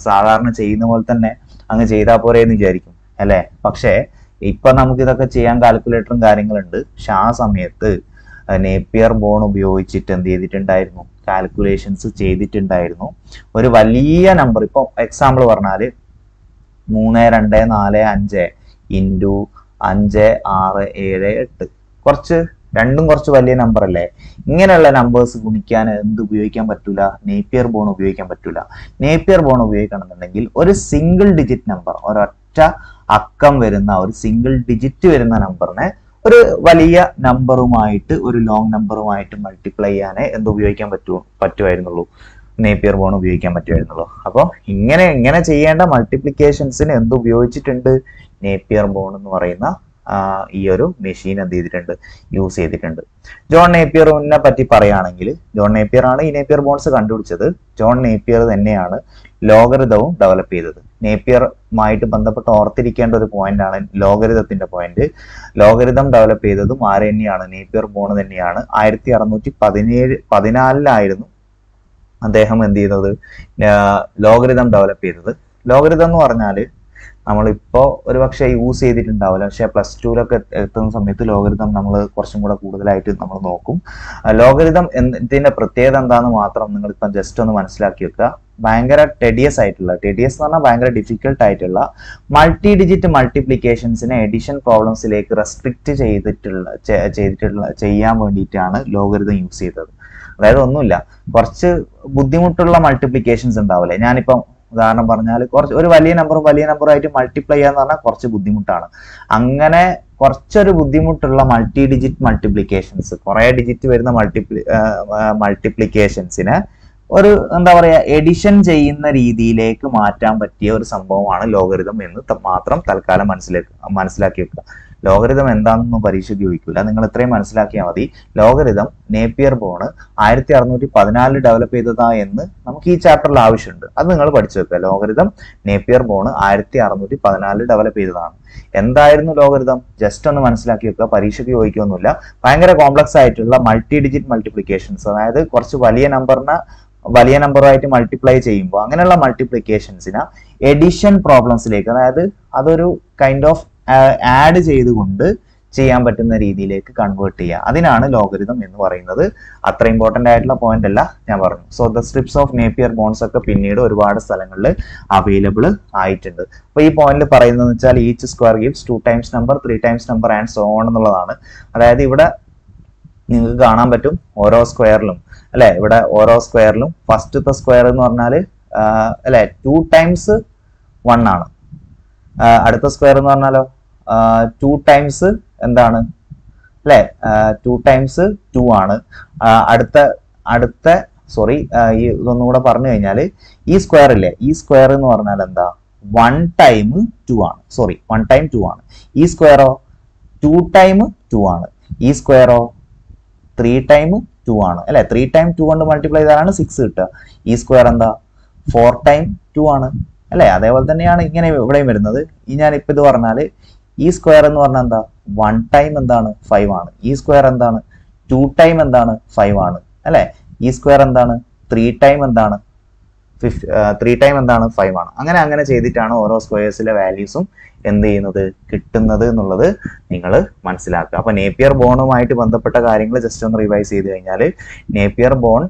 സാധാരണ ചെയ്യുന്ന പോലെ തന്നെ അങ്ങ് ചെയ്താൽ പോരെയെന്ന് വിചാരിക്കും അല്ലേ. പക്ഷേ ഇപ്പം നമുക്കിതൊക്കെ ചെയ്യാൻ കാൽക്കുലേറ്ററും കാര്യങ്ങളുണ്ട്. പക്ഷെ ആ സമയത്ത് നേപ്പിയർ ബോൺ ഉപയോഗിച്ചിട്ട് എന്ത് ചെയ്തിട്ടുണ്ടായിരുന്നു, കാൽക്കുലേഷൻസ് ചെയ്തിട്ടുണ്ടായിരുന്നു. ഒരു വലിയ നമ്പർ, ഇപ്പം എക്സാമ്പിൾ പറഞ്ഞാൽ മൂന്ന് രണ്ട് നാല് അഞ്ച് ഇൻറ്റു അഞ്ച് ആറ് ഏഴ് എട്ട്, കുറച്ച് രണ്ടും കുറച്ച് വലിയ നമ്പർ അല്ലേ. ഇങ്ങനെയുള്ള നമ്പേഴ്സ് ഗുണിക്കാൻ എന്ത് ഉപയോഗിക്കാൻ പറ്റൂല, നേപ്പിയർ ബോൺ ഉപയോഗിക്കാൻ പറ്റൂല. നേപ്പിയർ ബോൺ ഉപയോഗിക്കണമെന്നുണ്ടെങ്കിൽ ഒരു സിംഗിൾ ഡിജിറ്റ് നമ്പർ, ഒരൊറ്റ അക്കം വരുന്ന ഒരു സിംഗിൾ ഡിജിറ്റ് വരുന്ന നമ്പറിനെ ഒരു വലിയ നമ്പറുമായിട്ട്, ഒരു ലോങ് നമ്പറുമായിട്ട് മൾട്ടിപ്ലൈ ചെയ്യാനേ എന്ത് ഉപയോഗിക്കാൻ പറ്റൂ പറ്റുമായിരുന്നുള്ളൂ നേപ്പിയർ ബോൺ ഉപയോഗിക്കാൻ പറ്റുമായിരുന്നുള്ളൂ. അപ്പോൾ ഇങ്ങനെ ഇങ്ങനെ ചെയ്യേണ്ട മൾട്ടിപ്ലിക്കേഷൻസിന് എന്ത് ഉപയോഗിച്ചിട്ടുണ്ട്, നേപ്പിയർ ബോൺ എന്ന് പറയുന്ന ഈ ഒരു മെഷീൻ എന്ത് ചെയ്തിട്ടുണ്ട്, യൂസ് ചെയ്തിട്ടുണ്ട്. ജോൺ നേപ്പിയറിനെ പറ്റി പറയുകയാണെങ്കിൽ, ജോൺ നേപ്പിയർ ആണ് ഈ നേപ്പിയർ ബോൺസ് കണ്ടുപിടിച്ചത്. ജോൺ നേപ്പിയർ തന്നെയാണ് ലോഗരിതവും ഡെവലപ്പ് ചെയ്തത്. നേപ്പിയറുമായിട്ട് ബന്ധപ്പെട്ട് ഓർത്തിരിക്കേണ്ട ഒരു പോയിന്റ് ആണ് ലോഗരിതത്തിന്റെ പോയിന്റ്. ലോഗരിതം ഡെവലപ്പ് ചെയ്തതും ആര് തന്നെയാണ്, നേപ്പിയർ ബോൺ തന്നെയാണ്. ആയിരത്തി അറുന്നൂറ്റി പതിനേഴ് പതിനാലിലായിരുന്നു അദ്ദേഹം എന്ത് ചെയ്തത്, ലോഗരിതം ഡെവലപ്പ് ചെയ്തത്. ലോഗരിതം എന്ന് പറഞ്ഞാൽ നമ്മളിപ്പോൾ ഒരു പക്ഷേ യൂസ് ചെയ്തിട്ടുണ്ടാവില്ല, പക്ഷേ പ്ലസ് ടുവിലൊക്കെ എത്തുന്ന സമയത്ത് ലോഗരിതം നമ്മൾ കുറച്ചും കൂടെ കൂടുതലായിട്ട് നമ്മൾ നോക്കും. ലോഗരിതം എന്നതിൻ്റെ പ്രത്യേകത എന്താണെന്ന് മാത്രം നിങ്ങളിപ്പം ജസ്റ്റ് ഒന്ന് മനസ്സിലാക്കി വെക്കുക. ഭയങ്കര ടെഡിയസ് ആയിട്ടുള്ള, ടെഡിയസ് എന്ന് പറഞ്ഞാൽ ഭയങ്കര ഡിഫിക്കൽട്ട് ആയിട്ടുള്ള മൾട്ടി ഡിജിറ്റ് മൾട്ടിപ്ലിക്കേഷൻസിനെ എഡിഷൻ പ്രോബ്ലംസിലേക്ക് റെസ്ട്രിക്റ്റ് ചെയ്തിട്ടുള്ള ചെയ്തിട്ടുള്ള ചെയ്യാൻ വേണ്ടിയിട്ടാണ് ലോഗരിതം യൂസ് ചെയ്തത്. അതായത് ഒന്നുമില്ല, കുറച്ച് ബുദ്ധിമുട്ടുള്ള മൾട്ടിപ്ലിക്കേഷൻസ് ഉണ്ടാവില്ലേ. ഞാനിപ്പം ഉദാഹരണം പറഞ്ഞാൽ കുറച്ച് ഒരു വലിയ നമ്പറും വലിയ നമ്പറുമായിട്ട് മൾട്ടിപ്ലൈ ചെയ്യാന്ന് പറഞ്ഞാൽ കുറച്ച് ബുദ്ധിമുട്ടാണ്. അങ്ങനെ കുറച്ചൊരു ബുദ്ധിമുട്ടുള്ള മൾട്ടി ഡിജിറ്റ് മൾട്ടിപ്ലിക്കേഷൻസ്, കുറേ ഡിജിറ്റ് വരുന്ന മൾട്ടിപ്ലി മൾട്ടിപ്ലിക്കേഷൻസിന് ഒരു എന്താ പറയുക, എഡിഷൻ ചെയ്യുന്ന രീതിയിലേക്ക് മാറ്റാൻ പറ്റിയ ഒരു സംഭവമാണ് ലോഗരിതം എന്ന് മാത്രം തൽക്കാലം മനസ്സിലാക്കി മനസ്സിലാക്കി വെക്കുക. ലോഗരിതം എന്താണെന്നൊന്നും പരീക്ഷയ്ക്ക് ചോദിക്കില്ല, നിങ്ങൾ ഇത്രയും മനസ്സിലാക്കിയാൽ മതി. ലോഗരിതം നേപ്പിയർ ബോൺ ആയിരത്തി അറുന്നൂറ്റി പതിനാലിൽ ഡെവലപ്പ് ചെയ്തതാ എന്ന് നമുക്ക് ഈ ചാപ്റ്ററിൽ ആവശ്യമുണ്ട്. അത് നിങ്ങൾ പഠിച്ചു വെക്കുക. ലോഗരിതം നേപ്പിയർ ബോൺ ആയിരത്തി അറുന്നൂറ്റി പതിനാലിൽ ഡെവലപ്പ് ചെയ്തതാണ്. എന്തായിരുന്നു ലോഗരിതം? ജസ്റ്റ് ഒന്ന് മനസ്സിലാക്കി വെക്കുക, പരീക്ഷയ്ക്ക് ചോദിക്കൊന്നുമില്ല. ഭയങ്കര കോംപ്ലക്സ് ആയിട്ടുള്ള മൾട്ടി ഡിജിറ്റ് മൾട്ടിപ്ലിക്കേഷൻസ്, അതായത് കുറച്ച് വലിയ നമ്പറിന് വലിയ നമ്പറുമായിട്ട് മൾട്ടിപ്ലൈ ചെയ്യുമ്പോൾ അങ്ങനെയുള്ള മൾട്ടിപ്ലിക്കേഷൻസിന് എഡിഷൻ പ്രോബ്ലംസിലേക്ക്, അതായത് അതൊരു കൈൻഡ് ഓഫ് ആഡ് ചെയ്തുകൊണ്ട് ചെയ്യാൻ പറ്റുന്ന രീതിയിലേക്ക് കൺവേർട്ട് ചെയ്യുക. അതിനാണ് ലോഗരിതം എന്ന് പറയുന്നത്. അത്ര ഇമ്പോർട്ടൻ്റ് ആയിട്ടുള്ള പോയിന്റ് അല്ല ഞാൻ പറഞ്ഞു. So the strips of നേപ്പിയർ ബോൺസ് ഒക്കെ പിന്നീട് ഒരുപാട് സ്ഥലങ്ങളിൽ അവൈലബിൾ ആയിട്ടുണ്ട്. അപ്പോൾ ഈ പോയിന്റിൽ പറയുന്നതെന്ന് വെച്ചാൽ each square gives two times number, three times number and so on എന്നുള്ളതാണ്. അതായത് ഇവിടെ നിങ്ങൾക്ക് കാണാൻ പറ്റും ഓരോ സ്ക്വയറിലും അല്ലേ. ഇവിടെ ഓരോ സ്ക്വയറിലും ഫസ്റ്റത്തെ സ്ക്വയർ എന്ന് പറഞ്ഞാൽ അല്ലേ ടു ടൈംസ് വൺ ആണ്. അടുത്ത സ്ക്വയർ എന്ന് പറഞ്ഞാലോ ടു ടൈംസ് എന്താണ് അല്ലേ ടു ടൈംസ് ടു ആണ്. അടുത്ത അടുത്ത സോറി ഈ ഇതൊന്നും കൂടെ പറഞ്ഞു കഴിഞ്ഞാൽ ഈ സ്ക്വയർ ഇല്ലേ, ഈ സ്ക്വയർ എന്ന് പറഞ്ഞാൽ എന്താ വൺ ടൈം ടു ആണ്, സോറി വൺ ടൈം ടു ആണ്. ഈ സ്ക്വയറോ ടു ടൈം ടു ആണ്. ഈ സ്ക്വയറോ ത്രീ ടൈം ടു ആണ് അല്ലെ, ത്രീ ടൈം ടു കൊണ്ട് മൾട്ടിപ്ലൈ ചെയ്താലാണ് സിക്സ് കിട്ടുക. ഈ സ്ക്വയർ എന്താ ഫോർ ടൈം ടു ആണ് അല്ലെ. അതേപോലെ തന്നെയാണ് ഇങ്ങനെ ഇവിടെയും വരുന്നത്. ഈ ഞാനിപ്പോൾ ഇത് പറഞ്ഞാൽ ഈ സ്ക്വയർ എന്ന് പറഞ്ഞാൽ എന്താ വൺ ടൈം എന്താണ് ഫൈവ് ആണ്. ഈ സ്ക്വയർ എന്താണ് ടു ടൈം എന്താണ് ഫൈവ് ആണ് അല്ലെ. ഈ സ്ക്വയർ എന്താണ് ത്രീ ടൈം എന്താണ് ഫിഫ് ത്രീ ടൈം എന്താണ് ഫൈവ് ആണ്. അങ്ങനെ അങ്ങനെ ചെയ്തിട്ടാണ് ഓരോ സ്ക്വയേഴ്സിലെ വാല്യൂസും എന്ത് ചെയ്യുന്നത് കിട്ടുന്നത് എന്നുള്ളത് നിങ്ങൾ മനസ്സിലാക്കുക. അപ്പോൾ നേപ്പിയർ ബോണുമായിട്ട് ബന്ധപ്പെട്ട കാര്യങ്ങൾ ജസ്റ്റ് ഒന്ന് റിവൈസ് ചെയ്ത് കഴിഞ്ഞാൽ നേപ്പിയർ ബോൺ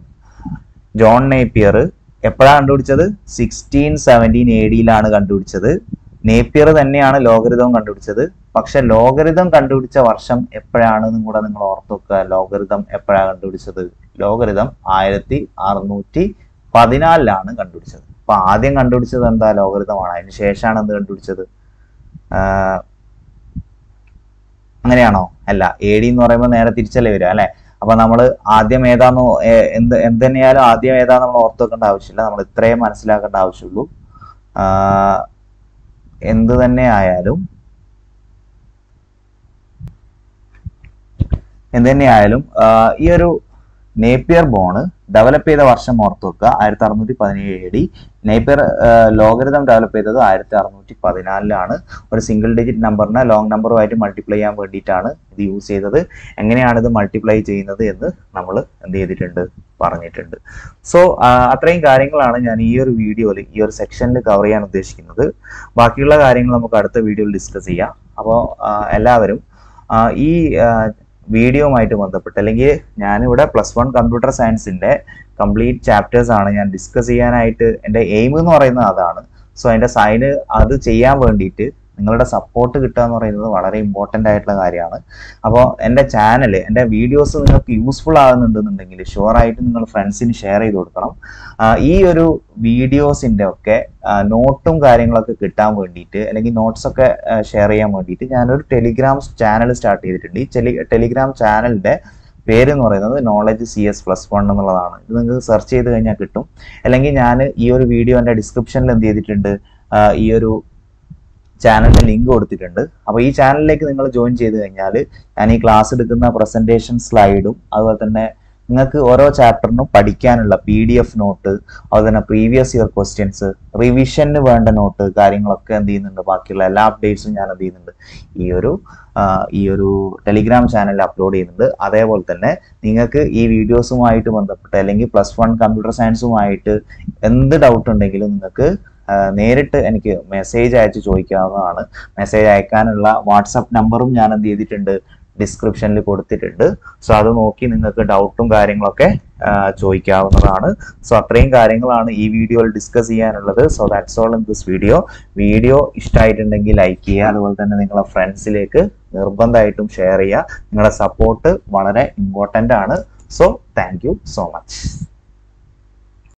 ജോൺ നേപ്പിയർ എപ്പോഴാണ് കണ്ടുപിടിച്ചത്? സിക്സ്റ്റീൻ സെവൻറ്റീൻ എ ഡിയിലാണ് കണ്ടുപിടിച്ചത്. നേപ്പിയർ തന്നെയാണ് ലോഗരിതം കണ്ടുപിടിച്ചത്. പക്ഷെ ലോഗരിതം കണ്ടുപിടിച്ച വർഷം എപ്പോഴാണെന്നും കൂടെ നിങ്ങൾ ഓർത്ത് വെക്കുക. ലോഗരിതം എപ്പോഴാണ് കണ്ടുപിടിച്ചത്? ലോഗരിതം ആയിരത്തി അറുന്നൂറ്റി പതിനാലിലാണ് കണ്ടുപിടിച്ചത്. അപ്പൊ ആദ്യം കണ്ടുപിടിച്ചത് എന്താ? ലോഗരിതമാണ്. അതിന് ശേഷമാണ് എന്ത് കണ്ടുപിടിച്ചത്? അങ്ങനെയാണോ? അല്ല, എ ഡി എന്ന് പറയുമ്പോൾ നേരെ തിരിച്ചല്ലേ വരിക അല്ലെ. അപ്പൊ നമ്മൾ ആദ്യം ഏതാന്ന് എന്ത് എന്ത് തന്നെയായാലും ആദ്യം ഏതാന്ന് നമ്മൾ ഓർത്ത് വെക്കേണ്ട ആവശ്യമില്ല, നമ്മൾ ഇത്രയും മനസ്സിലാക്കേണ്ട ആവശ്യമുള്ളൂ. എന്ത് തന്നെ ആയാലും എന്ത് തന്നെ ആയാലും ഈ ഒരു നേപ്പിയർ ബോണ് ഡെവലപ്പ് ചെയ്ത വർഷം ഓർത്ത് വെക്കുക, ആയിരത്തി അറുന്നൂറ്റി പതിനേഴ് A D. Napier ലോഗരിതം develop ചെയ്തത് ആയിരത്തി അറുന്നൂറ്റി പതിനാലിലാണ്. ഒരു സിംഗിൾ ഡിജിറ്റ് നമ്പറിനെ ലോങ് നമ്പറുമായിട്ട് മൾട്ടിപ്ലൈ ചെയ്യാൻ വേണ്ടിയിട്ടാണ് ഇത് യൂസ് ചെയ്തത്. എങ്ങനെയാണ് ഇത് മൾട്ടിപ്ലൈ ചെയ്യുന്നത് എന്ന് നമ്മൾ എന്ത് ചെയ്തിട്ടുണ്ട്? പറഞ്ഞിട്ടുണ്ട്. സോ അത്രയും കാര്യങ്ങളാണ് ഞാൻ ഈ ഒരു വീഡിയോയിൽ ഈ ഒരു സെക്ഷനിൽ കവർ ചെയ്യാൻ ഉദ്ദേശിക്കുന്നത്. ബാക്കിയുള്ള കാര്യങ്ങൾ നമുക്ക് അടുത്ത വീഡിയോയിൽ ഡിസ്കസ് ചെയ്യാം. അപ്പോൾ എല്ലാവരും ഈ വീഡിയോയുമായിട്ട് ബന്ധപ്പെട്ട് അല്ലെങ്കിൽ ഞാനിവിടെ പ്ലസ് വൺ കമ്പ്യൂട്ടർ സയൻസിൻ്റെ കംപ്ലീറ്റ് ചാപ്റ്റേഴ്സ് ആണ് ഞാൻ ഡിസ്കസ് ചെയ്യാനായിട്ട് എൻ്റെ എയിം എന്ന് പറയുന്നത് അതാണ്. സോ അതിൻ്റെ സൈന് അത് ചെയ്യാൻ വേണ്ടിയിട്ട് നിങ്ങളുടെ സപ്പോർട്ട് കിട്ടുക എന്ന് പറയുന്നത് വളരെ ഇമ്പോർട്ടൻ്റ് ആയിട്ടുള്ള കാര്യമാണ്. അപ്പോൾ എൻ്റെ ചാനൽ എൻ്റെ വീഡിയോസ് നിങ്ങൾക്ക് യൂസ്ഫുൾ ആകുന്നുണ്ടെന്നുണ്ടെങ്കിൽ ഷുവറായിട്ട് നിങ്ങൾ ഫ്രണ്ട്സിന് ഷെയർ ചെയ്ത് കൊടുക്കണം. ഈ ഒരു വീഡിയോസിൻ്റെ ഒക്കെ നോട്ടും കാര്യങ്ങളൊക്കെ കിട്ടാൻ വേണ്ടിയിട്ട് അല്ലെങ്കിൽ നോട്ട്സൊക്കെ ഷെയർ ചെയ്യാൻ വേണ്ടിയിട്ട് ഞാനൊരു ടെലിഗ്രാം ചാനൽ സ്റ്റാർട്ട് ചെയ്തിട്ടുണ്ട്. ഈ ടെലി ടെലിഗ്രാം ചാനലിൻ്റെ പേര് എന്ന് പറയുന്നത് knowledge C S plus one എന്നുള്ളതാണ്. ഇത് നിങ്ങൾക്ക് സെർച്ച് ചെയ്ത് കഴിഞ്ഞാൽ കിട്ടും. അല്ലെങ്കിൽ ഞാൻ ഈ ഒരു വീഡിയോ എൻ്റെ ഡിസ്ക്രിപ്ഷനിൽ എന്ത് ചെയ്തിട്ടുണ്ട്, ഈ ഒരു ചാനലിന് ലിങ്ക് കൊടുത്തിട്ടുണ്ട്. അപ്പോൾ ഈ ചാനലിലേക്ക് നിങ്ങൾ ജോയിൻ ചെയ്ത് കഴിഞ്ഞാൽ ഞാൻ ഈ ക്ലാസ് എടുക്കുന്ന പ്രസൻറ്റേഷൻ സ്ലൈഡും അതുപോലെ തന്നെ നിങ്ങൾക്ക് ഓരോ ചാപ്റ്ററിനും പഠിക്കാനുള്ള പി ഡി എഫ് നോട്ട്, അതുപോലെ തന്നെ പ്രീവിയസ് ഇയർ ക്വസ്റ്റ്യൻസ്, റിവിഷന് വേണ്ട നോട്ട് കാര്യങ്ങളൊക്കെ എന്ത് ചെയ്യുന്നുണ്ട്, ബാക്കിയുള്ള എല്ലാ അപ്ഡേറ്റ്സും ഞാൻ എന്ത് ചെയ്യുന്നുണ്ട് ഈ ഒരു ഈ ഒരു ടെലിഗ്രാം ചാനലിൽ അപ്ലോഡ് ചെയ്യുന്നുണ്ട്. അതേപോലെ തന്നെ നിങ്ങൾക്ക് ഈ വീഡിയോസുമായിട്ട് ബന്ധപ്പെട്ട് അല്ലെങ്കിൽ പ്ലസ് വൺ കമ്പ്യൂട്ടർ സയൻസുമായിട്ട് എന്ത് ഡൗട്ട് ഉണ്ടെങ്കിലും നിങ്ങൾക്ക് നേരിട്ട് എനിക്ക് മെസ്സേജ് അയച്ച് ചോദിക്കാവുന്നതാണ്. മെസ്സേജ് അയക്കാനുള്ള വാട്സപ്പ് നമ്പറും ഞാൻ എന്ത് ചെയ്തിട്ടുണ്ട്, ഡിസ്ക്രിപ്ഷനിൽ കൊടുത്തിട്ടുണ്ട്. സോ അത് നോക്കി നിങ്ങൾക്ക് ഡൗട്ടും കാര്യങ്ങളൊക്കെ ചോദിക്കാവുന്നതാണ്. സോ അത്രയും കാര്യങ്ങളാണ് ഈ വീഡിയോയിൽ ഡിസ്കസ് ചെയ്യാനുള്ളത്. So that's all in this video. Video ഇഷ്ടമായിട്ടുണ്ടെങ്കിൽ ലൈക്ക് ചെയ്യുക, അതുപോലെ തന്നെ നിങ്ങളുടെ ഫ്രണ്ട്സിലേക്ക് നിർബന്ധമായിട്ടും ഷെയർ ചെയ്യുക. നിങ്ങളുടെ സപ്പോർട്ട് വളരെ ഇമ്പോർട്ടൻ്റ് ആണ്. So thank you so much.